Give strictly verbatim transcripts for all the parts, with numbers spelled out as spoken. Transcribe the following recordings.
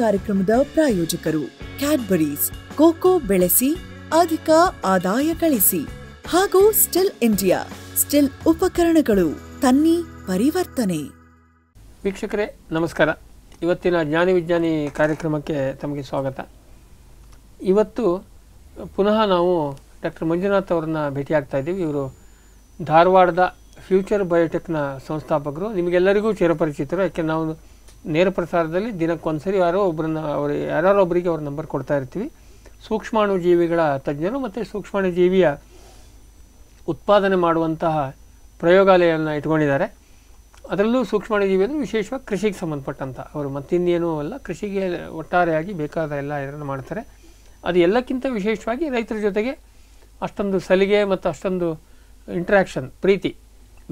ಕಾರ್ಯಕ್ರಮದ ಪ್ರಾಯೋಜಕರು Cadbury's, cocoa ಬೆಳೆಸಿ ಅಧಿಕ ಆದಾಯ ಗಳಿಸಿ ಹಾಗೂ ಸ್ಟಿಲ್ ಇಂಡಿಯಾ ಸ್ಟಿಲ್ ಉಪಕರಣಗಳು ತನ್ನಿ ಪರಿವರ್ತನೆ. ವೀಕ್ಷಕರೇ ನಮಸ್ಕಾರ. ಇವತ್ತಿನ ಜ್ಞಾನಿ ವಿಜ್ಞಾನಿ ಕಾರ್ಯಕ್ರಮಕ್ಕೆ ತಮಗೆ ಸ್ವಾಗತ. ಇವತ್ತು ಪುನಃ ನಾವು ಡಾಕ್ಟರ್ ಮಂಜುನಾಥ್ ಅವರನ್ನು ಭೇಟಿಯಾಗ್ತಾ ಇದ್ದೀವಿ. ಇವರು ಧಾರವಾಡದ ಫ್ಯೂಚರ್ ಬಯೋಟೆಕ್ನ ಸಂಸ್ಥಾಪಕರು. ನಿಮಗೆಲ್ಲರಿಗೂ ಚಿರಪರಿಚಿತರು, ಯಾಕೆ ನಾವು ನೇರ ಪ್ರಸಾರದಲ್ಲಿ ದಿನಕ್ಕೊಂದು ಸರಿ ಯಾರೋ ಒಬ್ಬರನ್ನ ಅವರು ಯಾರೋ ಒಬ್ಬರಿಗೆ ಅವ್ರ ನಂಬರ್ ಕೊಡ್ತಾ ಇರ್ತೀವಿ. ಸೂಕ್ಷ್ಮಾಣು ಜೀವಿಗಳ ತಜ್ಞರು ಮತ್ತು ಸೂಕ್ಷ್ಮಾಣು ಜೀವಿಯ ಉತ್ಪಾದನೆ ಮಾಡುವಂತಹ ಪ್ರಯೋಗಾಲಯವನ್ನು ಇಟ್ಕೊಂಡಿದ್ದಾರೆ. ಅದರಲ್ಲೂ ಸೂಕ್ಷ್ಮಾಣು ಜೀವಿ ಅಂದರೆ ವಿಶೇಷವಾಗಿ ಕೃಷಿಗೆ ಸಂಬಂಧಪಟ್ಟಂಥ ಅವರು, ಮತ್ತಿನ್ನೇನೂ ಅಲ್ಲ, ಕೃಷಿಗೆ ಒಟ್ಟಾರೆಯಾಗಿ ಬೇಕಾದ ಎಲ್ಲ ಇದನ್ನು ಮಾಡ್ತಾರೆ. ಅದು ಎಲ್ಲಕ್ಕಿಂತ ವಿಶೇಷವಾಗಿ ರೈತರ ಜೊತೆಗೆ ಅಷ್ಟೊಂದು ಸಲಿಗೆ ಮತ್ತು ಅಷ್ಟೊಂದು ಇಂಟ್ರ್ಯಾಕ್ಷನ್, ಪ್ರೀತಿ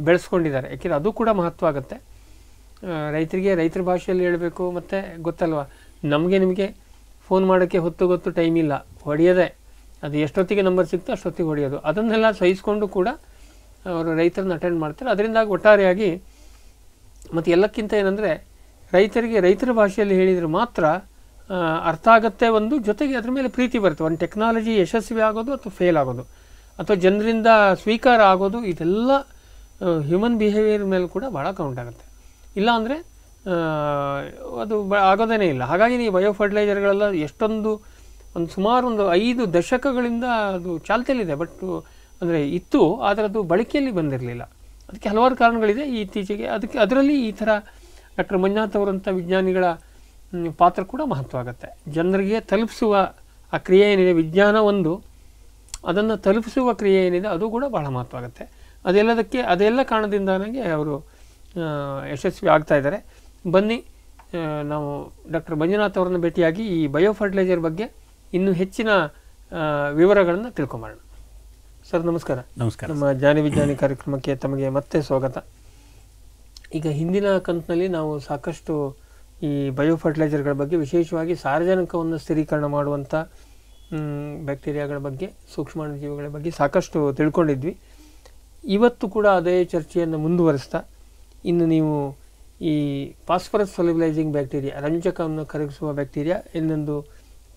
ಬೆಳೆಸ್ಕೊಂಡಿದ್ದಾರೆ. ಯಾಕೆಂದರೆ ಅದು ಕೂಡ ಮಹತ್ವ ಆಗುತ್ತೆ ರೈತರಿಗೆ. ರೈತರ ಭಾಷೆಯಲ್ಲಿ ಹೇಳಬೇಕು, ಮತ್ತು ಗೊತ್ತಲ್ವ ನಮಗೆ ನಿಮಗೆ ಫೋನ್ ಮಾಡೋಕ್ಕೆ ಹೊತ್ತು ಗೊತ್ತು ಟೈಮ್ ಇಲ್ಲ, ಹೊಡೆಯೋದೆ, ಅದು ಎಷ್ಟೊತ್ತಿಗೆ ನಂಬರ್ ಸಿಗ್ತೋ ಅಷ್ಟೊತ್ತಿಗೆ ಹೊಡೆಯೋದು. ಅದನ್ನೆಲ್ಲ ಸಹಿಸಿಕೊಂಡು ಕೂಡ ಅವರು ರೈತರನ್ನ ಅಟೆಂಡ್ ಮಾಡ್ತಾರೆ. ಅದರಿಂದಾಗಿ ಒಟ್ಟಾರೆಯಾಗಿ ಮತ್ತು ಎಲ್ಲಕ್ಕಿಂತ ಏನಂದರೆ ರೈತರಿಗೆ ರೈತರ ಭಾಷೆಯಲ್ಲಿ ಹೇಳಿದರೆ ಮಾತ್ರ ಅರ್ಥ ಆಗುತ್ತೆ ಒಂದು, ಜೊತೆಗೆ ಅದ್ರ ಮೇಲೆ ಪ್ರೀತಿ ಬರುತ್ತೆ. ಒಂದು ಟೆಕ್ನಾಲಜಿ ಯಶಸ್ವಿ ಆಗೋದು ಅಥವಾ ಫೇಲ್ ಆಗೋದು ಅಥವಾ ಜನರಿಂದ ಸ್ವೀಕಾರ ಆಗೋದು, ಇದೆಲ್ಲ ಹ್ಯೂಮನ್ ಬಿಹೇವಿಯರ್ ಮೇಲೆ ಕೂಡ ಭಾಳ ಕೌಂಟ್ ಆಗುತ್ತೆ. ಇಲ್ಲಾಂದರೆ ಅದು ಬ ಆಗೋದೇ ಇಲ್ಲ. ಹಾಗಾಗಿ ಈ ಬಯೋ ಫರ್ಟಿಲೈಸರ್ಗಳೆಲ್ಲ ಎಷ್ಟೊಂದು ಒಂದು ಸುಮಾರು ಒಂದು ಐದು ದಶಕಗಳಿಂದ ಅದು ಚಾಲ್ತಿಯಲ್ಲಿದೆ, ಬಟ್ ಅಂದರೆ ಇತ್ತು, ಆದರೆ ಅದು ಬಳಕೆಯಲ್ಲಿ ಬಂದಿರಲಿಲ್ಲ. ಅದಕ್ಕೆ ಹಲವಾರು ಕಾರಣಗಳಿದೆ ಇತ್ತೀಚೆಗೆ. ಅದಕ್ಕೆ ಅದರಲ್ಲಿ ಈ ಥರ ಡಾಕ್ಟರ್ ಮಂಜುನಾಥ್ ಅವರಂಥ ವಿಜ್ಞಾನಿಗಳ ಪಾತ್ರ ಕೂಡ ಮಹತ್ವ ಆಗುತ್ತೆ. ಜನರಿಗೆ ತಲುಪಿಸುವ ಆ ಕ್ರಿಯೆ ಏನಿದೆ, ವಿಜ್ಞಾನ ಒಂದು, ಅದನ್ನು ತಲುಪಿಸುವ ಕ್ರಿಯೆ ಏನಿದೆ ಅದು ಕೂಡ ಬಹಳ ಮಹತ್ವ ಆಗುತ್ತೆ. ಅದೆಲ್ಲದಕ್ಕೆ ಅದೆಲ್ಲ ಕಾರಣದಿಂದಾಗಿ ಅವರು ಯಶಸ್ವಿ ಆಗ್ತಾ ಇದ್ದಾರೆ. ಬನ್ನಿ ನಾವು ಡಾಕ್ಟರ್ ಮಂಜುನಾಥ್ ಅವರನ್ನು ಭೇಟಿಯಾಗಿ ಈ ಬಯೋ ಫರ್ಟಿಲೈಸರ್ ಬಗ್ಗೆ ಇನ್ನೂ ಹೆಚ್ಚಿನ ವಿವರಗಳನ್ನು ತಿಳ್ಕೊಂಬರೋಣ. ಸರ್ ನಮಸ್ಕಾರ. ನಮಸ್ಕಾರ. ನಮ್ಮ ಜ್ಞಾನಿ ವಿಜ್ಞಾನಿ ಕಾರ್ಯಕ್ರಮಕ್ಕೆ ತಮಗೆ ಮತ್ತೆ ಸ್ವಾಗತ. ಈಗ ಹಿಂದಿನ ಕಂತಿನಲ್ಲಿ ನಾವು ಸಾಕಷ್ಟು ಈ ಬಯೋ ಫರ್ಟಿಲೈಸರ್ಗಳ ಬಗ್ಗೆ, ವಿಶೇಷವಾಗಿ ಸಾರಜನಕವನ್ನು ಸ್ಥಿರೀಕರಣ ಮಾಡುವಂಥ ಬ್ಯಾಕ್ಟೀರಿಯಾಗಳ ಬಗ್ಗೆ, ಸೂಕ್ಷ್ಮಾಣು ಜೀವಿಗಳ ಬಗ್ಗೆ ಸಾಕಷ್ಟು ತಿಳ್ಕೊಂಡಿದ್ವಿ. ಇವತ್ತು ಕೂಡ ಅದೇ ಚರ್ಚೆಯನ್ನು ಮುಂದುವರಿಸ್ತಾ ಇನ್ನು ನೀವು ಈ ಫಾಸ್ಫರಸ್ ಸೊಲ್ಯುಬಿಲೈಸಿಂಗ್ ಬ್ಯಾಕ್ಟೀರಿಯಾ, ರಂಜಕವನ್ನು ಕರಗಿಸುವ ಬ್ಯಾಕ್ಟೀರಿಯಾ, ಇನ್ನೊಂದು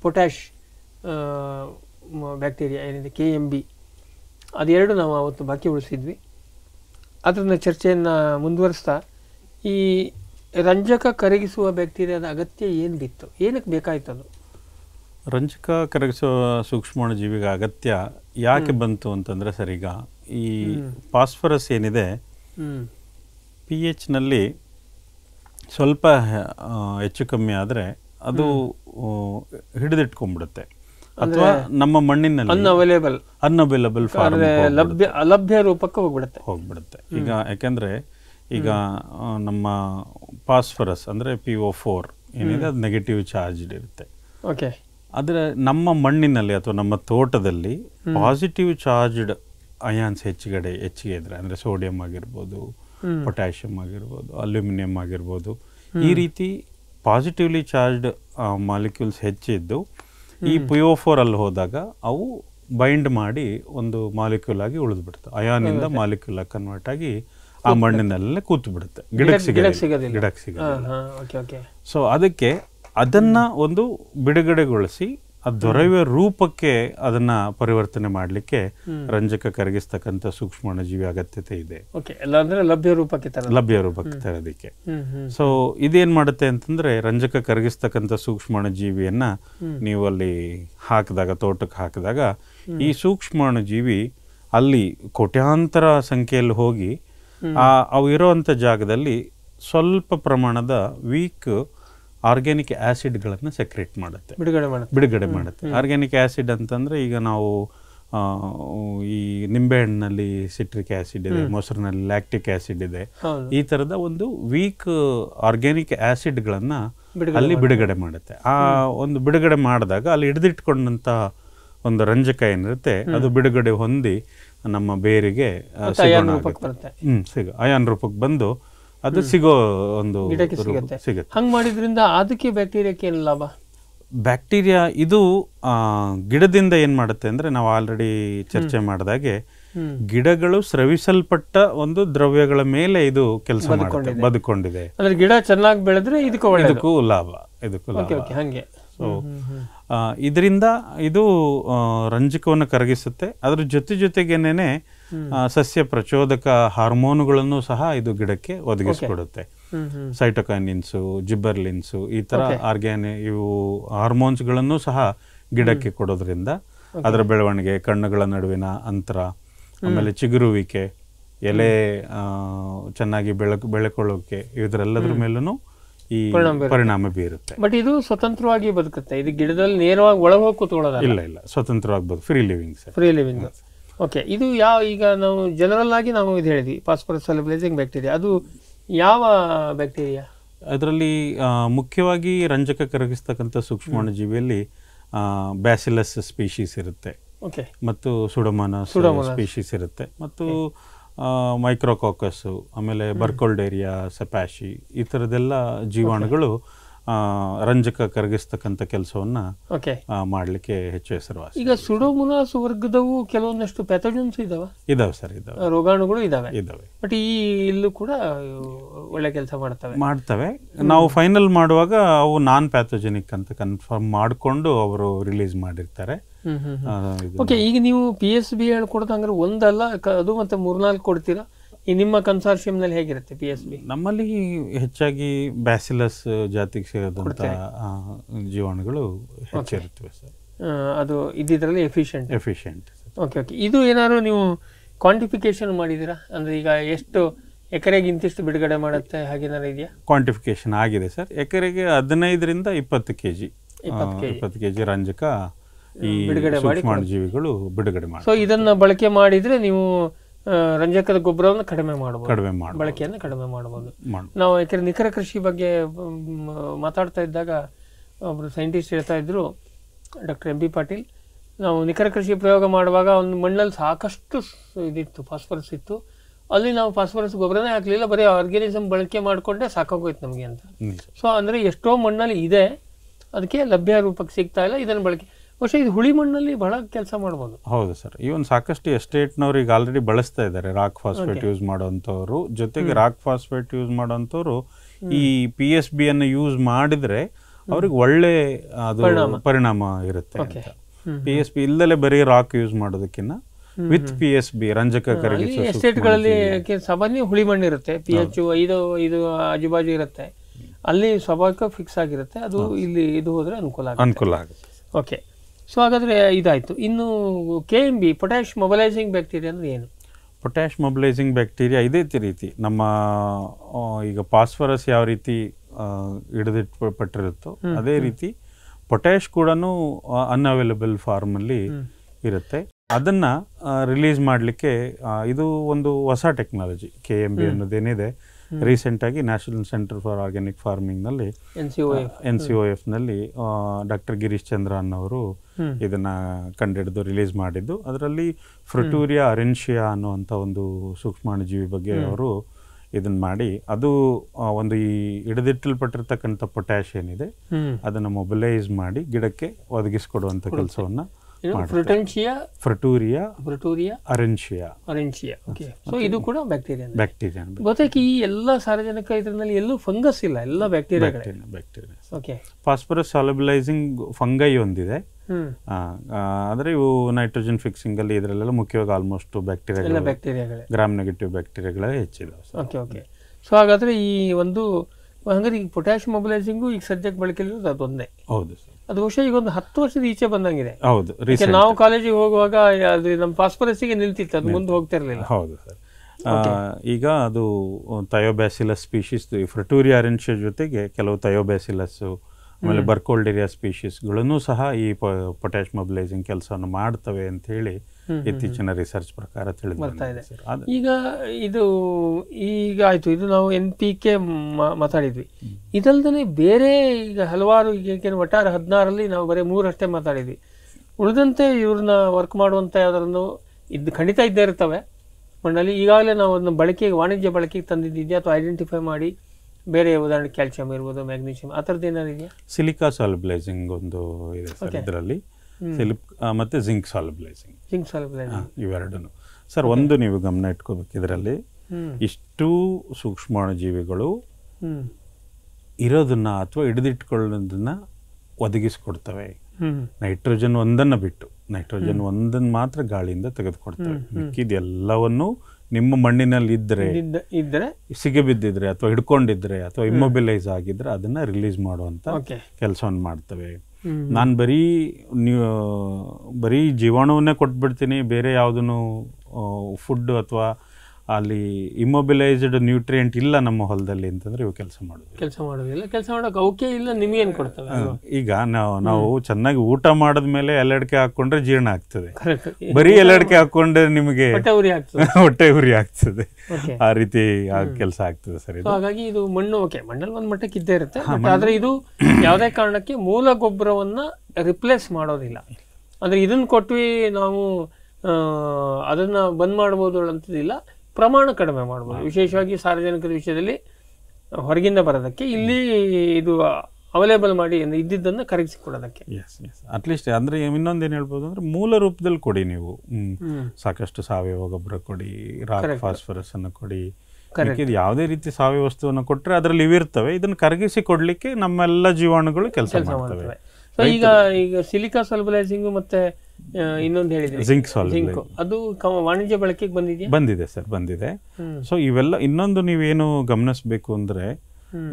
ಪೊಟ್ಯಾಷ್ ಬ್ಯಾಕ್ಟೀರಿಯಾ ಏನಿದೆ ಕೆ ಎಮ್ ಬಿ, ಅದೆರಡು ನಾವು ಅವತ್ತು ಬಾಕಿ ಉಳಿಸಿದ್ವಿ. ಅದನ್ನ ಚರ್ಚೆಯನ್ನು ಮುಂದುವರಿಸ್ತಾ ಈ ರಂಜಕ ಕರಗಿಸುವ ಬ್ಯಾಕ್ಟೀರಿಯಾದ ಅಗತ್ಯ ಏನು ಬಿತ್ತು, ಏನಕ್ಕೆ ಬೇಕಾಯಿತು, ಅದು ರಂಜಕ ಕರಗಿಸುವ ಸೂಕ್ಷ್ಮಾಣು ಜೀವಿಗೆ ಅಗತ್ಯ ಯಾಕೆ ಬಂತು ಅಂತಂದರೆ ಸರ್, ಈಗ ಈ ಫಾಸ್ಫರಸ್ ಏನಿದೆ ಪಿ ಎಚ್ನಲ್ಲಿ ಸ್ವಲ್ಪ ಹೆಚ್ಚು ಕಮ್ಮಿ ಆದರೆ ಅದು ಹಿಡಿದಿಟ್ಕೊಂಡ್ಬಿಡುತ್ತೆ. ಅಥವಾ ನಮ್ಮ ಮಣ್ಣಿನಲ್ಲಿ ಅನ್ಅವೈಲೇಬಲ್ ಅನ್ಅವೈಲೇಬಲ್ ಲಭ್ಯ ಅಲಭ್ಯ ರೂಪಕ್ಕೆ ಹೋಗ್ಬಿಡುತ್ತೆ ಹೋಗ್ಬಿಡುತ್ತೆ ಈಗ. ಯಾಕೆಂದರೆ ಈಗ ನಮ್ಮ ಫಾಸ್ಫರಸ್ ಅಂದರೆ ಪಿ ಒ ಫೋರ್ ಏನಿದೆ ಅದು ನೆಗೆಟಿವ್ ಚಾರ್ಜ್ಡ್ ಇರುತ್ತೆ. ಓಕೆ. ಆದರೆ ನಮ್ಮ ಮಣ್ಣಿನಲ್ಲಿ ಅಥವಾ ನಮ್ಮ ತೋಟದಲ್ಲಿ ಪಾಸಿಟಿವ್ ಚಾರ್ಜ್ಡ್ ಅಯಾನ್ಸ್ ಹೆಚ್ಚಿಗೆ ಹೆಚ್ಚಿಗೆ ಇದ್ದರೆ, ಅಂದರೆ ಸೋಡಿಯಂ ಆಗಿರ್ಬೋದು, ಪೊಟ್ಯಾಷಿಯಮ್ ಆಗಿರ್ಬೋದು, ಅಲ್ಯೂಮಿನಿಯಂ ಆಗಿರ್ಬೋದು, ಈ ರೀತಿ ಪಾಸಿಟಿವ್ಲಿ ಚಾರ್ಜ್ಡ್ ಮಾಲಿಕ್ಯೂಲ್ಸ್ ಹೆಚ್ಚಿದ್ದು ಈ ಪಿಒ ಫೋರ್ ಅಲ್ಲಿ ಹೋದಾಗ ಅವು ಬೈಂಡ್ ಮಾಡಿ ಒಂದು ಮಾಲಿಕ್ಯೂಲ್ ಆಗಿ ಉಳಿದು ಬಿಡ್ತವೆ. ಅಯಾನಿಂದ ಮಾಲಿಕ್ಯೂಲ್ ಆಗಿ ಕನ್ವರ್ಟ್ ಆಗಿ ಆ ಮಣ್ಣಿನಲ್ಲೇ ಕೂತು ಬಿಡುತ್ತೆ, ಗಿಡಕ್ಕೆ ಸಿಗೋದಿಲ್ಲ ಗಿಡಕ್ಕೆ ಸಿಗೋದಿಲ್ಲ ಸೊ ಅದಕ್ಕೆ ಅದನ್ನು ಒಂದು ಬಿಡುಗಡೆಗೊಳಿಸಿ ಆ ದೊರೆಯುವ ರೂಪಕ್ಕೆ ಅದನ್ನ ಪರಿವರ್ತನೆ ಮಾಡಲಿಕ್ಕೆ ರಂಜಕ ಕರಗಿಸ್ತಕ್ಕಂಥ ಸೂಕ್ಷ್ಮಾಣು ಜೀವಿ ಅಗತ್ಯತೆ ಇದೆ. ಲಭ್ಯ ರೂಪಕ್ಕೆ ಲಭ್ಯ ರೂಪಕ್ಕೆ ತರೋದಕ್ಕೆ. ಸೊ ಇದೇನ್ ಮಾಡುತ್ತೆ ಅಂತಂದ್ರೆ ರಂಜಕ ಕರಗಿಸ್ತಕ್ಕಂಥ ಸೂಕ್ಷ್ಮಾಣು ಜೀವಿಯನ್ನ ನೀವು ಅಲ್ಲಿ ಹಾಕಿದಾಗ, ತೋಟಕ್ಕೆ ಹಾಕಿದಾಗ, ಈ ಸೂಕ್ಷ್ಮಾಣು ಜೀವಿ ಅಲ್ಲಿ ಕೋಟ್ಯಾಂತರ ಸಂಖ್ಯೆಯಲ್ಲಿ ಹೋಗಿ ಆ ಅವು ಇರೋಂಥ ಜಾಗದಲ್ಲಿ ಸ್ವಲ್ಪ ಪ್ರಮಾಣದ ವೀಕ್ ಆರ್ಗ್ಯಾನಿಕ್ ಆ್ಯಸಿಡ್ಗಳನ್ನು ಸೆಕ್ರೇಟ್ ಮಾಡುತ್ತೆ, ಬಿಡುಗಡೆ ಮಾಡುತ್ತೆ ಬಿಡುಗಡೆ ಮಾಡುತ್ತೆ ಆರ್ಗ್ಯಾನಿಕ್ ಆ್ಯಸಿಡ್ ಅಂತಂದರೆ ಈಗ ನಾವು ಈ ನಿಂಬೆಹಣ್ಣಿನಲ್ಲಿ ಸಿಟ್ರಿಕ್ ಆ್ಯಸಿಡ್ ಇದೆ, ಮೊಸರಿನಲ್ಲಿ ಲ್ಯಾಕ್ಟಿಕ್ ಆ್ಯಸಿಡ್ ಇದೆ, ಈ ಥರದ ಒಂದು ವೀಕ್ ಆರ್ಗ್ಯಾನಿಕ್ ಆ್ಯಸಿಡ್ಗಳನ್ನು ಅಲ್ಲಿ ಬಿಡುಗಡೆ ಮಾಡುತ್ತೆ. ಆ ಒಂದು ಬಿಡುಗಡೆ ಮಾಡಿದಾಗ ಅಲ್ಲಿ ಹಿಡಿದಿಟ್ಕೊಂಡಂಥ ಒಂದು ರಂಜಕ ಏನಿರುತ್ತೆ ಅದು ಬಿಡುಗಡೆ ಹೊಂದಿ ನಮ್ಮ ಬೇರಿಗೆ ಸಿಗ ಅಯಾನ್ ರೂಪಕ್ಕೆ ಬಂದು ಅದು ಸಿಗೋ ಒಂದು ಸಿಗುತ್ತೆ. ಹಂಗೆ ಮಾಡಿದ್ರಿಂದ ಅದಕ್ಕೆ ಬ್ಯಾಕ್ಟೀರಿಯಾಕ್ಕೆ ಏನು ಲಾಭ? ಬ್ಯಾಕ್ಟೀರಿಯಾ ಇದು ಗಿಡದಿಂದ ಏನು ಮಾಡುತ್ತೆ ಅಂದರೆ, ನಾವು ಆಲ್ರೆಡಿ ಚರ್ಚೆ ಮಾಡಿದಾಗೆ ಗಿಡಗಳು ಸ್ರವಿಸಲ್ಪಟ್ಟ ಒಂದು ದ್ರವ್ಯಗಳ ಮೇಲೆ ಇದು ಕೆಲಸ ಬದುಕೊಂಡಿದೆ. ಗಿಡ ಚೆನ್ನಾಗಿ ಬೆಳೆದ್ರೆ ಇದಕ್ಕೂ ಲಾಭ. ಇದಕ್ಕೂ ಲಾಭ. ಓಕೆ ಓಕೆ ಹಾಗೆ. ಸೊ ಇದರಿಂದ ಇದು ರಂಜಕವನ್ನು ಕರಗಿಸುತ್ತೆ. ಅದರ ಜೊತೆ ಜೊತೆಗೇನೆ ಸಸ್ಯ ಪ್ರಚೋದಕ ಹಾರ್ಮೋನುಗಳನ್ನು ಸಹ ಇದು ಗಿಡಕ್ಕೆ ಒದಗಿಸಿಕೊಡುತ್ತೆ. ಸೈಟೋಕೈನಿನ್ಸು, ಜಿಬ್ಬರ್ಲಿನ್ಸು ಈ ಥರ ಆರ್ಗ್ಯಾನಿ ಇವು ಹಾರ್ಮೋನ್ಸ್ಗಳನ್ನು ಸಹ ಗಿಡಕ್ಕೆ ಕೊಡೋದ್ರಿಂದ ಅದರ ಬೆಳವಣಿಗೆ, ಕಣ್ಣುಗಳ ನಡುವಿನ ಅಂತರ, ಆಮೇಲೆ ಚಿಗುರುವಿಕೆ, ಎಲೆ ಚೆನ್ನಾಗಿ ಬೆಳಕು ಬೆಳಕೊಳ್ಳೋಕೆ ಇದರೆಲ್ಲದ್ರ ಮೇಲೂ ಈ ಪರಿಣಾಮ ಬೀರುತ್ತೆ. ಬಟ್ ಇದು ಸ್ವತಂತ್ರವಾಗಿ ಬದುಕುತ್ತೆ, ಇದು ಗಿಡದಲ್ಲಿ ನೇರವಾಗಿ ಒಳಗೆ ಹೋಗಿ ಕೂತ್ಕೊಳ್ಳೋದಲ್ಲ. ಇಲ್ಲ ಇಲ್ಲ, ಸ್ವತಂತ್ರವಾಗಿ free living sir, free living. Okay, ಇದು ಯಾವ ಈಗ ನಾವು ಜನರಲ್ ಆಗಿ ನಾವು ಇದು ಹೇಳಿದ್ವಿ ಫಾಸ್ಫರಸ್ ಸಲ್ಯುಬಲೈಸಿಂಗ್ ಬ್ಯಾಕ್ಟೀರಿಯಾ, ಅದು ಯಾವ ಬ್ಯಾಕ್ಟೀರಿಯಾ? ಅದರಲ್ಲಿ ಮುಖ್ಯವಾಗಿ ರಂಜಕ ಕರಗಿಸ್ತಕ್ಕಂಥ ಸೂಕ್ಷ್ಮಾಣುಜೀವಿಯಲ್ಲಿ ಬ್ಯಾಸಿಲಸ್ ಸ್ಪೀಶೀಸ್ ಇರುತ್ತೆ, ಮತ್ತು ಸುಡೋಮೋನಾಸ್ ಸ್ಪೀಶೀಸ್ ಇರುತ್ತೆ, ಮತ್ತು ಮೈಕ್ರೋಕಾಕಸ್ಸು, ಆಮೇಲೆ ಬರ್ಕೋಲ್ಡೇರಿಯಾ, ಸಪಾಶಿ ಈ ಥರದ್ದೆಲ್ಲ ಜೀವಾಣುಗಳು ರಂಜಕ ಕರಗಿಸ್ತಕ್ಕಂಥ ಕೆಲಸವನ್ನು ಮಾಡಲಿಕ್ಕೆ ಹೆಚ್ಚು ಹೆಸರುವಾಸಿ. ಈಗ ಸುಡೋಮೊನಾಸ್ ವರ್ಗದವು ಕೆಲವೊಂದಷ್ಟು ಪ್ಯಾಥೋಜನ್ಸ್ ಇದಾವೆ ಇದಾವೆ ಸರ್ ಇದಾವೆ ರೋಗಾಣುಗಳು ಇದಾವೆ ಇದಾವೆ ಬಟ್ ಈ ಇಲ್ಲೂ ಕೂಡ ಒಳ್ಳೆ ಕೆಲಸ ಮಾಡ್ತವೆ ಮಾಡ್ತವೆ ನಾವು ಫೈನಲ್ ಮಾಡುವಾಗ ಅವು ನಾನ್ ಪ್ಯಾಥೋಜೆನಿಕ್ ಅಂತ ಕನ್ಫರ್ಮ್ ಮಾಡಿಕೊಂಡು ಅವರು ರಿಲೀಸ್ ಮಾಡಿರ್ತಾರೆ. ಓಕೆ, ಈಗ ನೀವು ಪಿ ಎಸ್ ಬಿ ಹೇಳ್ಕೊಡ್ತಂಗ್ರೆ ಒಂದಲ್ಲ ಅದು ಮತ್ತೆ ಮೂರ್ನಾಲ್ಕು ಕೊಡ್ತೀರಾ? ಈ ನಿಮ್ಮ ಕನ್ಸಾರ್ಷಿಯಂನಲ್ಲಿ ಹೇಗಿರುತ್ತೆ ಪಿ ಎಸ್ ಬಿ? ನಮ್ಮಲ್ಲಿ ಹೆಚ್ಚಾಗಿ ಬ್ಯಾಸಿಲಸ್ ಜಾತಿಗೆ ಸೇರಿದಂಥ ಜೀವಾಣುಗಳು ಹೆಚ್ಚಿರುತ್ತವೆ ಸರ್. ಅದು ಇದರಲ್ಲಿ ಎಫಿಷಿಯೆಂಟ್ ಎಫಿಷಿಯೆಂಟ್ ಓಕೆ ಓಕೆ ಇದು ಏನಾದ್ರು ನೀವು ಕ್ವಾಂಟಿಫಿಕೇಶನ್ ಮಾಡಿದ್ದೀರಾ? ಅಂದರೆ ಈಗ ಎಷ್ಟು ಎಕರೆಗೆ ಇಂತಿಷ್ಟು ಬಿಡುಗಡೆ ಮಾಡುತ್ತೆ ಹಾಗೇನಾದ್ರು ಇದೆಯಾ? ಕ್ವಾಂಟಿಫಿಕೇಶನ್ ಆಗಿದೆ ಸರ್. ಎಕರೆಗೆ ಹದಿನೈದರಿಂದ ಇಪ್ಪತ್ತು ಕೆ ಜಿ ಇಪ್ಪತ್ತು ಕೆ ಜಿ ರಂಜಕ ಈ ಸೂಕ್ಷ್ಮಾಣುಜೀವಿಗಳು ಬಿಡುಗಡೆ ಮಾಡಿ, ಸೊ ಇದನ್ನು ಬಳಕೆ ಮಾಡಿದರೆ ನೀವು ರಂಜಕದ ಗೊಬ್ಬರವನ್ನು ಕಡಿಮೆ ಮಾಡಬಹುದು, ಕಡಿಮೆ ಮಾಡಬಹುದು, ಬಳಕೆಯನ್ನು ಕಡಿಮೆ ಮಾಡಬಹುದು. ನಾವು ಯಾಕಂದ್ರೆ ನಿಖರ ಕೃಷಿ ಬಗ್ಗೆ ಮಾತಾಡ್ತಾ ಇದ್ದಾಗ ಒಬ್ಬರು ಸೈಂಟಿಸ್ಟ್ ಹೇಳ್ತಾ ಇದ್ರು, ಡಾಕ್ಟರ್ ಎಂ ಬಿ ಪಾಟೀಲ್, ನಾವು ನಿಖರ ಕೃಷಿ ಪ್ರಯೋಗ ಮಾಡುವಾಗ ಒಂದು ಮಣ್ಣಲ್ಲಿ ಸಾಕಷ್ಟು ಇದಿತ್ತು, ಫಾಸ್ಫರಸ್ ಇತ್ತು, ಅಲ್ಲಿ ನಾವು ಫಾಸ್ಫರಸ್ ಗೊಬ್ಬರನೇ ಹಾಕಲಿಲ್ಲ, ಬರೀ ಆರ್ಗ್ಯಾನಿಸಮ್ ಬಳಕೆ ಮಾಡಿಕೊಂಡೆ ಸಾಕಾಗೋಯ್ತು ನಮಗೆ ಅಂತ. ಸೊ ಅಂದರೆ ಎಷ್ಟೋ ಮಣ್ಣಲ್ಲಿ ಇದೆ, ಅದಕ್ಕೆ ಲಭ್ಯ ರೂಪಕ್ಕೆ ಸಿಗ್ತಾ ಇಲ್ಲ, ಇದನ್ನು ಬಳಕೆ ವರ್ಷ ಇದು ಹುಳಿ ಮಣ್ಣಲ್ಲಿ ಬಹಳ ಕೆಲಸ ಮಾಡ್ಬೋದು. ಹೌದು ಸರ್, ಈವನ್ ಸಾಕಷ್ಟು ಎಸ್ಟೇಟ್ನವ್ರು ಈಗ ಆಲ್ರೆಡಿ ಬಳಸ್ತಾ ಇದ್ದಾರೆ ರಾಕ್ ಫಾಸ್ಫೇಟ್ ಯೂಸ್ ಮಾಡೋಂಥವ್ರು. ಜೊತೆಗೆ ರಾಕ್ ಫಾಸ್ಫೇಟ್ ಯೂಸ್ ಮಾಡೋಂಥವ್ರು ಈ ಪಿ ಎಸ್ ಬಿ ಅನ್ನು ಯೂಸ್ ಮಾಡಿದ್ರೆ ಅವ್ರಿಗೆ ಒಳ್ಳೆ ಅದು ಪರಿಣಾಮ ಇರುತ್ತೆ. ಪಿ ಎಸ್ ಬಿ ಇಲ್ಲದೆ ಬರೀ ರಾಕ್ ಯೂಸ್ ಮಾಡೋದಕ್ಕಿಂತ ವಿತ್ ಪಿ ಎಸ್ ಬಿ ರಂಜಕ ಕರಗಿಸುವ ಎಸ್ಟೇಟ್ಗಳಲ್ಲಿ ಸಾಮಾನ್ಯ ಹುಳಿ ಮಣ್ಣು ಇರುತ್ತೆ, ಪಿ ಎಚ್ ಐದು ಐದು ಆಜುಬಾಜು ಇರುತ್ತೆ, ಅಲ್ಲಿ ಸ್ವಾಭಾವಿಕ ಫಿಕ್ಸ್ ಆಗಿರುತ್ತೆ, ಅದು ಇಲ್ಲಿ ಇದು ಹೋದ್ರೆ ಅನುಕೂಲ ಅನುಕೂಲ ಆಗುತ್ತೆ. ಓಕೆ, ಸೊ ಹಾಗಾದರೆ ಇದಾಯಿತು. ಇನ್ನು K M B potash mobilising bacteria ಅಂದರೆ ಏನು? ಪೊಟ್ಯಾಶ್ ಮೊಬಲೈಸಿಂಗ್ ಬ್ಯಾಕ್ಟೀರಿಯಾ ಇದೇ ರೀತಿ ನಮ್ಮ ಈಗ ಫಾಸ್ಫರಸ್ ಯಾವ ರೀತಿ ಹಿಡಿದಿಟ್ಪಟ್ಟಿರುತ್ತೋ ಅದೇ ರೀತಿ ಪೊಟ್ಯಾಶ್ ಕೂಡ ಅನ್ಅವೈಲಬಲ್ ಫಾರ್ಮಲ್ಲಿ ಇರುತ್ತೆ. ಅದನ್ನು ರಿಲೀಸ್ ಮಾಡಲಿಕ್ಕೆ ಇದು ಒಂದು ಹೊಸ ಟೆಕ್ನಾಲಜಿ ಕೆ ಎಮ್ ಬಿ ಅನ್ನೋದೇನಿದೆ, ರೀಸೆಂಟಾಗಿ ನ್ಯಾಷನಲ್ ಸೆಂಟರ್ ಫಾರ್ ಆರ್ಗ್ಯಾನಿಕ್ ಫಾರ್ಮಿಂಗ್ನಲ್ಲಿ ಎನ್ ಸಿ ಒ ಎಫ್ನಲ್ಲಿ ಡಾಕ್ಟರ್ ಗಿರೀಶ್ ಚಂದ್ರ ಅನ್ನೋರು ಇದನ್ನು ಕಂಡುಹಿಡಿದು ರಿಲೀಸ್ ಮಾಡಿದ್ದು, ಅದರಲ್ಲಿ ಫ್ರಟೂರಿಯಾ ಅರೆನ್ಶಿಯಾ ಅನ್ನುವಂಥ ಒಂದು ಸೂಕ್ಷ್ಮಾಣುಜೀವಿ ಬಗ್ಗೆ ಅವರು ಇದನ್ನು ಮಾಡಿ, ಅದು ಒಂದು ಈ ಹಿಡಿದಿಟ್ಟಲ್ಪಟ್ಟಿರ್ತಕ್ಕಂಥ ಪೊಟ್ಯಾಶ್ ಏನಿದೆ ಅದನ್ನು ಮೊಬಿಲೈಸ್ ಮಾಡಿ ಗಿಡಕ್ಕೆ ಒದಗಿಸಿಕೊಡುವಂಥ ಕೆಲಸವನ್ನು ಫ್ರಟೂರಿಯಾ ಅರೆನ್ಶಿಯಾ ಅರೆನ್ಶಿಯಾ ಸೊ ಇದು ಕೂಡ ಬ್ಯಾಕ್ಟೀರಿಯಾ ಬ್ಯಾಕ್ಟೀರಿಯಾ ಬಹುತೇಕ ಈ ಎಲ್ಲ ಸಾರ್ವಜನಿಕ ಇದರಲ್ಲಿ ಎಲ್ಲೂ ಫಂಗಸ್ ಇಲ್ಲ, ಎಲ್ಲ bacteria bacteria phosphorus solubilising fungi ಒಂದಿದೆ, ಆದರೆ ಇವು ನೈಟ್ರೋಜನ್ ಫಿಕ್ಸಿಂಗ್ ಅಲ್ಲಿ ಇದರಲ್ಲೆಲ್ಲ ಮುಖ್ಯವಾಗಿ ಆಲ್ಮೋಸ್ಟ್ ಬ್ಯಾಕ್ಟೀರಿಯಾಗಳು ಬ್ಯಾಕ್ಟೀರಿಯಾಗಳೇ ಗ್ರಾಮ್ ನೆಗೆಟಿವ್ ಬ್ಯಾಕ್ಟೀರಿಯಾಗಳೇ ಹೆಚ್ಚಿದಾವೆ. ಓಕೆ ಓಕೆ ಸೊ ಹಾಗಾದರೆ ಈ ಒಂದು ಹಂಗಾರೆ ಈಗ ಪೊಟ್ಯಾಶ್ ಮೊಬಿಲೈಸಿಂಗು ಈಗ ಸದ್ಯಕ್ಕೆ ಬಳಕೆಲಿರೋದು ಅದೊಂದೇ. ಹೌದು ಸರ್, ಅದು ಬಹುಶಃ ಈಗ ಒಂದು ಹತ್ತು ವರ್ಷದ ಈಚೆ ಬಂದಂಗಿದೆ. ಹೌದು, ನಾವು ಕಾಲೇಜಿಗೆ ಹೋಗುವಾಗ ಅದು ನಮ್ಮ ಫಾಸ್ಫರಸ್ಸಿಗೆ ನಿಲ್ತಿತ್ತು, ಅದು ಮುಂದೆ ಹೋಗ್ತಿರಲಿಲ್ಲ. ಹೌದು ಸರ್, ಈಗ ಅದು ಥಯೋಬ್ಯಾಸಿಲಸ್ ಸ್ಪೀಶೀಸ್ ಫ್ರಟೂರಿಯಾ ಅರೆನ್ಶಿಯಾ ಜೊತೆಗೆ ಕೆಲವು ಥಯೋಬ್ಯಾಸಿಲಸ್ಸು ಆಮೇಲೆ ಬರ್ಕೋಲ್ಡೇರಿಯಾ ಸ್ಪೀಶೀಸ್ಗಳನ್ನು ಸಹ ಈ ಪೊಟ್ಯಾಶ್ ಮೊಬಿಲೈಸಿಂಗ್ ಕೆಲಸವನ್ನು ಮಾಡ್ತವೆ ಅಂತ ಹೇಳಿ ಇತ್ತೀಚಿನ ರಿಸರ್ಚ್ ಪ್ರಕಾರ ತಿಳಿದು ಬರ್ತಾ ಇದೆ. ಈಗ ಇದು ಈಗ ಆಯಿತು, ಇದು ನಾವು ಎನ್ ಪಿ ಕೆ ಮಾತಾಡಿದ್ವಿ, ಇದಲ್ದೇ ಬೇರೆ ಈಗ ಹಲವಾರು ಈಗ ಒಟ್ಟಾರೆ ಹದಿನಾರಲ್ಲಿ ನಾವು ಬರೀ ಮೂರಷ್ಟೇ ಮಾತಾಡಿದ್ವಿ, ಉಳಿದಂತೆ ಇವ್ರನ್ನ ವರ್ಕ್ ಮಾಡುವಂಥ ಯಾವುದನ್ನು ಇದು ಖಂಡಿತ ಇದ್ದೇ ಇರ್ತವೆ ಮಣ್ಣಲ್ಲಿ. ಈಗಾಗಲೇ ನಾವು ಅದನ್ನ ಬಳಕೆಗೆ ವಾಣಿಜ್ಯ ಬಳಕೆಗೆ ತಂದಿದ್ದೀವಿ ಅಥವಾ ಐಡೆಂಟಿಫೈ ಮಾಡಿ ಬೇರೆ ಉದಾಹರಣೆ ಕ್ಯಾಲ್ಸಿಯಂ ಇರ್ಬೋದು, ಮ್ಯಾಗ್ನೀಷಿಯಂ ಆ ಥರದ್ದು ಏನಾದ್ರು ಇದೆಯಾ? ಸಿಲಿಕಾ ಸಾಲ್ಯುಬಲೈಸಿಂಗ್ ಒಂದು ಇದೆ ಸರ್ ಇದರಲ್ಲಿ, ಮತ್ತು ಜಿಂಕ್ ಸಾಲ್ಯುಬಲೈಸಿಂಗ್ ಜಿಂಕ್ ಸಾಲ್ಯುಬಲೈಸಿಂಗ್ ಇವೆರಡೂ ಸರ್. ಒಂದು ನೀವು ಗಮನ ಇಟ್ಕೋಬೇಕು, ಇದರಲ್ಲಿ ಇಷ್ಟು ಸೂಕ್ಷ್ಮಾಣುಜೀವಿಗಳು ಇರೋದನ್ನ ಅಥವಾ ಹಿಡಿದಿಟ್ಕೊಳ್ಳೋದನ್ನ ಒದಗಿಸಿಕೊಡ್ತವೆ. ನೈಟ್ರೋಜನ್ ಒಂದನ್ನು ಬಿಟ್ಟು ನೈಟ್ರೋಜನ್ ಒಂದನ್ನು ಮಾತ್ರ ಗಾಳಿಯಿಂದ ತೆಗೆದುಕೊಡ್ತವೆ. ಮಿಕ್ಕಿದೆಲ್ಲವನ್ನೂ ನಿಮ್ಮ ಮಣ್ಣಿನಲ್ಲಿ ಇದ್ದರೆ ಇದ್ದರೆ ಸಿಗಬಿದ್ದಿದ್ರೆ ಅಥವಾ ಹಿಡ್ಕೊಂಡಿದ್ರೆ ಅಥವಾ ಇಮ್ಮೊಬಿಲೈಸ್ ಆಗಿದ್ರೆ ಅದನ್ನು ರಿಲೀಸ್ ಮಾಡುವಂಥ ಕೆಲಸವನ್ನು ಮಾಡ್ತವೆ. ನಾನು ಬರೀ ನೀವು ಬರೀ ಜೀವಾಣುವನ್ನೇ ಕೊಟ್ಬಿಡ್ತೀನಿ, ಬೇರೆ ಯಾವುದೂ ಫುಡ್ ಅಥವಾ ಅಲ್ಲಿ ಇಮ್ಮೊಬಿಲೈಸ್ಡ್ ನ್ಯೂಟ್ರಿಯೆಂಟ್ ಇಲ್ಲ ನಮ್ಮ ಹೊಲದಲ್ಲಿ ಅಂತಂದರೆ ಇವು ಕೆಲಸ ಮಾಡೋದು ಕೆಲಸ ಮಾಡೋದಿಲ್ಲ ಕೆಲಸ ಮಾಡೋಕೆ ಅವಕ್ಕೆ ಇಲ್ಲ. ನಿಮಗೇನು ಕೊಡ್ತವೆ? ಈಗ ನಾವು ನಾವು ಚೆನ್ನಾಗಿ ಊಟ ಮಾಡಿದ್ಮೇಲೆ ಎಲೆಡಿಕೆ ಹಾಕ್ಕೊಂಡ್ರೆ ಜೀರ್ಣ ಆಗ್ತದೆ. ಬರೀ ಎಲೆಡಿಕೆ ಹಾಕ್ಕೊಂಡ್ರೆ ನಿಮಗೆ ಹೊಟ್ಟೆ ಉರಿ ಆಗ್ತದೆ. ಆ ರೀತಿ ಕೆಲಸ ಆಗ್ತದೆ ಸರ್. ಹಾಗಾಗಿ ಇದು ಮಣ್ಣು ಓಕೆ ಮಣ್ಣಲ್ಲಿ ಒಂದು ಮಟ್ಟಕ್ಕೆ ಇದ್ದೇ ಇರುತ್ತೆ, ಆದರೆ ಇದು ಯಾವುದೇ ಕಾರಣಕ್ಕೆ ಮೂಲ ಗೊಬ್ಬರವನ್ನು ರಿಪ್ಲೇಸ್ ಮಾಡೋದಿಲ್ಲ. ಅಂದರೆ ಇದನ್ನು ಕೊಟ್ವಿ ನಾವು ಅದನ್ನು ಬಂದ್ ಮಾಡ್ಬೋದು ಅಂಥದ್ದಿಲ್ಲ, ಪ್ರಮಾಣ ಕಡಿಮೆ ಮಾಡ್ಬೋದು. ವಿಶೇಷವಾಗಿ ಸಾರ್ವಜನಿಕರ ವಿಷಯದಲ್ಲಿ ಹೊರಗಿಂದ ಬರೋದಕ್ಕೆ ಇಲ್ಲಿ ಇದು ಅವೈಲೇಬಲ್ ಮಾಡಿ ಇದ್ದಿದ್ದನ್ನು ಕರಗಿಸಿಕೊಡೋದಕ್ಕೆ ಎಸ್ ಎಸ್ ಅಟ್ಲೀಸ್ಟ್. ಅಂದರೆ ಇನ್ನೊಂದೇನು ಹೇಳ್ಬೋದು ಅಂದರೆ ಮೂಲ ರೂಪದಲ್ಲಿ ಕೊಡಿ. ನೀವು ಸಾಕಷ್ಟು ಸಾವಯವ ಗೊಬ್ಬರ ಕೊಡಿ, ರಾಕ್ ಫಾಸ್ಫರಸ್ ಅನ್ನು ಕೊಡಿ, ಯಾವುದೇ ರೀತಿ ಸಾವಯವ ವಸ್ತುವನ್ನು ಕೊಟ್ಟರೆ ಅದರಲ್ಲಿ ಇವಿರ್ತವೆ. ಇದನ್ನು ಕರಗಿಸಿ ಕೊಡಲಿಕ್ಕೆ ನಮ್ಮೆಲ್ಲ ಜೀವಾಣುಗಳು ಕೆಲಸ ಮಾಡ್ತವೆ. ಸೊ ಈಗ ಈಗ ಸಿಲಿಕಾ ಸಲ್ಬಲೈಸಿಂಗು ಮತ್ತೆ ಇನ್ನೊಂದು ಹೇಳಿದ್ರೆ ಜಿಂಕ್ ಸಾಲ್ಟ್, ಅದು ವಾಣಿಜ್ಯ ಬಳಕೆಗೆ ಬಂದಿದೆ ಬಂದಿದೆ ಸರ್ ಬಂದಿದೆ. ಸೊ ಇವೆಲ್ಲ ಇನ್ನೊಂದು ನೀವೇನು ಗಮನಿಸಬೇಕು ಅಂದರೆ,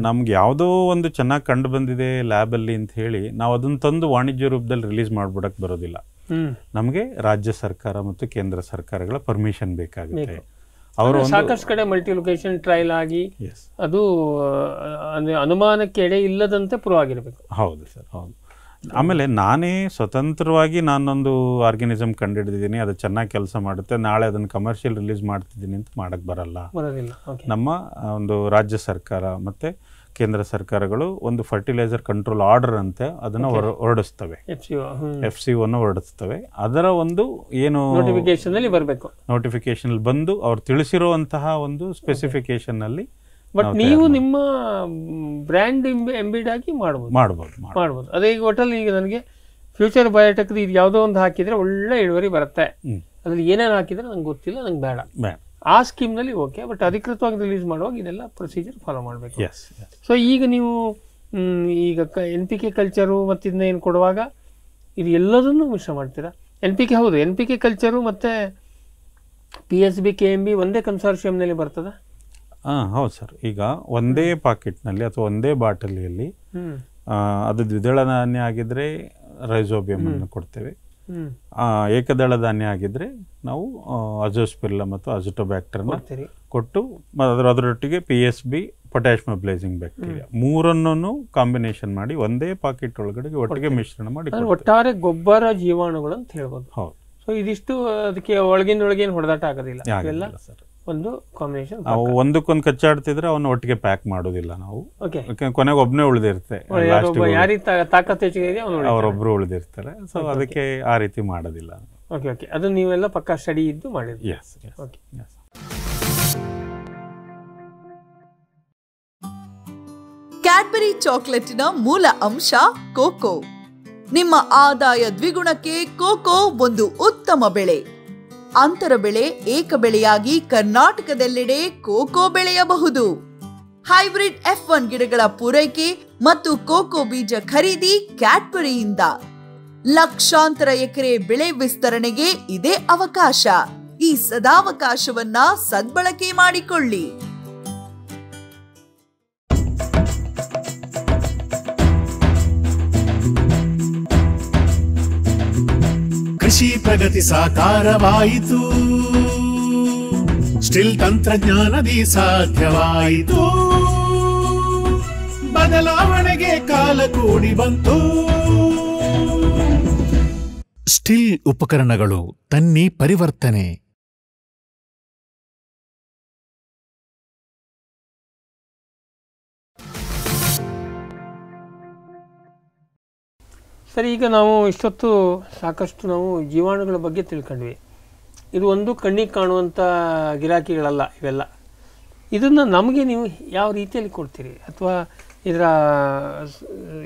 ನಮ್ಗೆ ಯಾವುದೋ ಒಂದು ಚೆನ್ನಾಗಿ ಕಂಡು ಬಂದಿದೆ ಲ್ಯಾಬಲ್ಲಿ ಅಂತ ಹೇಳಿ ನಾವು ಅದನ್ನ ತಂದು ವಾಣಿಜ್ಯ ರೂಪದಲ್ಲಿ ರಿಲೀಸ್ ಮಾಡ್ಬಿಡಕ್ಕೆ ಬರೋದಿಲ್ಲ. ನಮಗೆ ರಾಜ್ಯ ಸರ್ಕಾರ ಮತ್ತು ಕೇಂದ್ರ ಸರ್ಕಾರಗಳ ಪರ್ಮಿಷನ್ ಬೇಕಾಗುತ್ತೆ. ಅವರು ಸಾಕಷ್ಟು ಕಡೆ ಮಲ್ಟಿಲೊಕೇಶನ್ ಟ್ರಯಲ್ ಆಗಿ ಅದು ಅನುಮಾನಕ್ಕೆ ಎಡೆ ಇಲ್ಲದಂತೆ ಪ್ರೂವ್ ಆಗಿರಬೇಕು. ಹೌದು ಸರ್ ಹೌದು. ಆಮೇಲೆ ನಾನೇ ಸ್ವತಂತ್ರವಾಗಿ ನಾನೊಂದು ಆರ್ಗನಿಸಮ್ ಕಂಡು ಹಿಡಿದಿದ್ದೀನಿ, ಅದು ಚೆನ್ನಾಗಿ ಕೆಲಸ ಮಾಡುತ್ತೆ, ನಾಳೆ ಅದನ್ನು ಕಮರ್ಷಿಯಲ್ ರಿಲೀಸ್ ಮಾಡ್ತಿದ್ದೀನಿ ಅಂತ ಮಾಡೋಕ್ಕೆ ಬರಲ್ಲ. ನಮ್ಮ ಒಂದು ರಾಜ್ಯ ಸರ್ಕಾರ ಮತ್ತು ಕೇಂದ್ರ ಸರ್ಕಾರಗಳು ಒಂದು ಫರ್ಟಿಲೈಸರ್ ಕಂಟ್ರೋಲ್ ಆರ್ಡರ್ ಅಂತೆ ಅದನ್ನು ಹೊರಡಿಸ್ತವೆ, ಎಫ್ ಸಿ ಒನ ಹೊರಡಿಸ್ತವೆ. ಅದರ ಒಂದು ಏನು ನೋಟಿಫಿಕೇಶನಲ್ಲಿ ಬರಬೇಕು, ನೋಟಿಫಿಕೇಶನಲ್ಲಿ ಬಂದು ಅವ್ರು ತಿಳಿಸಿರುವಂತಹ ಒಂದು ಸ್ಪೆಸಿಫಿಕೇಶನ್ನಲ್ಲಿ ಬಟ್ ನೀವು ನಿಮ್ಮ ಬ್ರ್ಯಾಂಡ್ ಎಂಬಿಡ್ ಆಗಿ ಮಾಡ್ಬೋದು ಮಾಡ್ಬೋದು ಮಾಡ್ಬೋದು ಅದೇ ಈಗ ಒಟ್ಟಲ್ಲಿ ಈಗ ನನಗೆ ಫ್ಯೂಚರ್ ಬಯೋಟೆಕ್ ಇದು ಯಾವುದೋ ಒಂದು ಹಾಕಿದರೆ ಒಳ್ಳೆ ಇಳುವರಿ ಬರುತ್ತೆ, ಅದ್ರಲ್ಲಿ ಏನೇನು ಹಾಕಿದರೆ ನಂಗೆ ಗೊತ್ತಿಲ್ಲ, ನಂಗೆ ಬೇಡ ಬೇಡ ಆ ಸ್ಕೀಮ್ನಲ್ಲಿ ಓಕೆ. ಬಟ್ ಅಧಿಕೃತವಾಗಿ ರಿಲೀಸ್ ಮಾಡುವಾಗ ಇದೆಲ್ಲ ಪ್ರೊಸೀಜರ್ ಫಾಲೋ ಮಾಡಬೇಕು. ಸೊ ಈಗ ನೀವು ಈಗ ಎನ್ ಪಿ ಕೆ ಕಲ್ಚರು ಮತ್ತು ಇದನ್ನ ಏನು ಕೊಡುವಾಗ ಇದು ಎಲ್ಲದನ್ನು ಮಿಶ್ರ ಮಾಡ್ತೀರಾ? ಎನ್ ಪಿ ಕೆ ಹೌದು, ಎನ್ ಪಿ ಕೆ ಕಲ್ಚರು ಮತ್ತು P S B K M B ಒಂದೇ ಕನ್ಸಾರ್ಷಿಯಂನಲ್ಲಿ ಬರ್ತದೆ. ಹಾಂ ಹೌದು ಸರ್. ಈಗ ಒಂದೇ ಪಾಕೆಟ್ನಲ್ಲಿ ಅಥವಾ ಒಂದೇ ಬಾಟಲಿಯಲ್ಲಿ ಅದು ದ್ವಿದಳ ಧಾನ್ಯ ಆಗಿದ್ದರೆ ರೈಸೋಬಿಯಮ್ ಅನ್ನು ಕೊಡ್ತೇವೆ, ಏಕದಳ ಧಾನ್ಯ ಆಗಿದ್ದರೆ ನಾವು ಅಜೋಸ್ಪಿರಿಲ್ಲಮ್ ಮತ್ತು ಅಜೋಟೋಬ್ಯಾಕ್ಟರ್ನ ಕೊಟ್ಟು ಅದರ ಅದರೊಟ್ಟಿಗೆ P S B potash mobilising bacteria ಮೂರನ್ನು ಕಾಂಬಿನೇಷನ್ ಮಾಡಿ ಒಂದೇ ಪಾಕೆಟ್ ಒಳಗಡೆ ಒಟ್ಟಿಗೆ ಮಿಶ್ರಣ ಮಾಡಿ ಒಟ್ಟಾರೆ ಗೊಬ್ಬರ ಜೀವಾಣುಗಳು ಅಂತ ಹೇಳ್ಬೋದು. ಹೌದು. ಸೊ ಇದಿಷ್ಟು ಅದಕ್ಕೆ ಒಳಗಿಂದ ಒಳಗೇನು ಹೊಡೆದಾಟ ಆಗೋದಿಲ್ಲ ಸರ್. ಒಂದು ಕಾಂಬಿನೇಷನ್ ಒಂದಕ್ಕೊಂದು ಕಚ್ಚಾಡ್ತಿದ್ರೆ ಅವನ್ನ ಒಟ್ಟಿಗೆ ಪ್ಯಾಕ್ ಮಾಡೋದಿಲ್ಲ ನಾವು, ಕೊನೆಗೆ ಒಬ್ಬನೇ ಉಳಿದಿರುತ್ತೆ, ಅವರೊಬ್ರು ಉಳಿದಿರ್ತಾರೆ. ಸೊ ಅದಕ್ಕೆ ಆ ರೀತಿ ಮಾಡೋದಿಲ್ಲ. ಓಕೆ ಓಕೆ ಅದು ನೀವೆಲ್ಲ ಪಕ್ಕಾ ಸ್ಟಡಿ ಇದ್ದು ಮಾಡಿದ್ರಿ. Yes okay yes. ಕ್ಯಾಡ್ಬರಿ ಚಾಕ್ಲೇಟಿನ ಮೂಲ ಅಂಶ ಕೋಕೋ. ನಿಮ್ಮ ಆದಾಯ ದ್ವಿಗುಣಕ್ಕೆ ಕೋಕೋ ಒಂದು ಉತ್ತಮ ಬೆಳೆ. ಅಂತರ ಬೆಳೆ ಏಕ ಬೆಳೆಯಾಗಿ ಕರ್ನಾಟಕದೆಲ್ಲೆಡೆ ಕೋಕೋ ಬೆಳೆಯಬಹುದು. ಹೈಬ್ರಿಡ್ ಎಫ್ ಒನ್ ಗಿಡಗಳ ಪೂರೈಕೆ ಮತ್ತು ಕೋಕೋ ಬೀಜ ಖರೀದಿ ಕ್ಯಾಡ್ಬರಿಯಿಂದ. ಲಕ್ಷಾಂತರ ಎಕರೆ ಬೆಳೆ ವಿಸ್ತರಣೆಗೆ ಇದೇ ಅವಕಾಶ. ಈ ಸದಾವಕಾಶವನ್ನ ಸದ್ಬಳಕೆ ಮಾಡಿಕೊಳ್ಳಿ. ಕೃಷಿ ಪ್ರಗತಿ ಸಾಕಾರವಾಯಿತು, ಸ್ಟಿಲ್ ತಂತ್ರಜ್ಞಾನದಿ ಸಾಧ್ಯವಾಯಿತು. ಬದಲಾವಣೆಗೆ ಕಾಲ ಕೂಡಿ ಬಂತು. ಸ್ಟಿಲ್ ಉಪಕರಣಗಳು ತನ್ನಿ ಪರಿವರ್ತನೆ. ಸರಿ, ಈಗ ನಾವು ಇಷ್ಟೊತ್ತು ಸಾಕಷ್ಟು ನಾವು ಜೀವಾಣುಗಳ ಬಗ್ಗೆ ತಿಳ್ಕೊಂಡ್ವಿ. ಇದು ಒಂದು ಕಣ್ಣಿಗೆ ಕಾಣುವಂಥ ಗಿರಾಕಿಗಳಲ್ಲ ಇವೆಲ್ಲ. ಇದನ್ನು ನಮಗೆ ನೀವು ಯಾವ ರೀತಿಯಲ್ಲಿ ಕೊಡ್ತೀರಿ ಅಥವಾ ಇದರ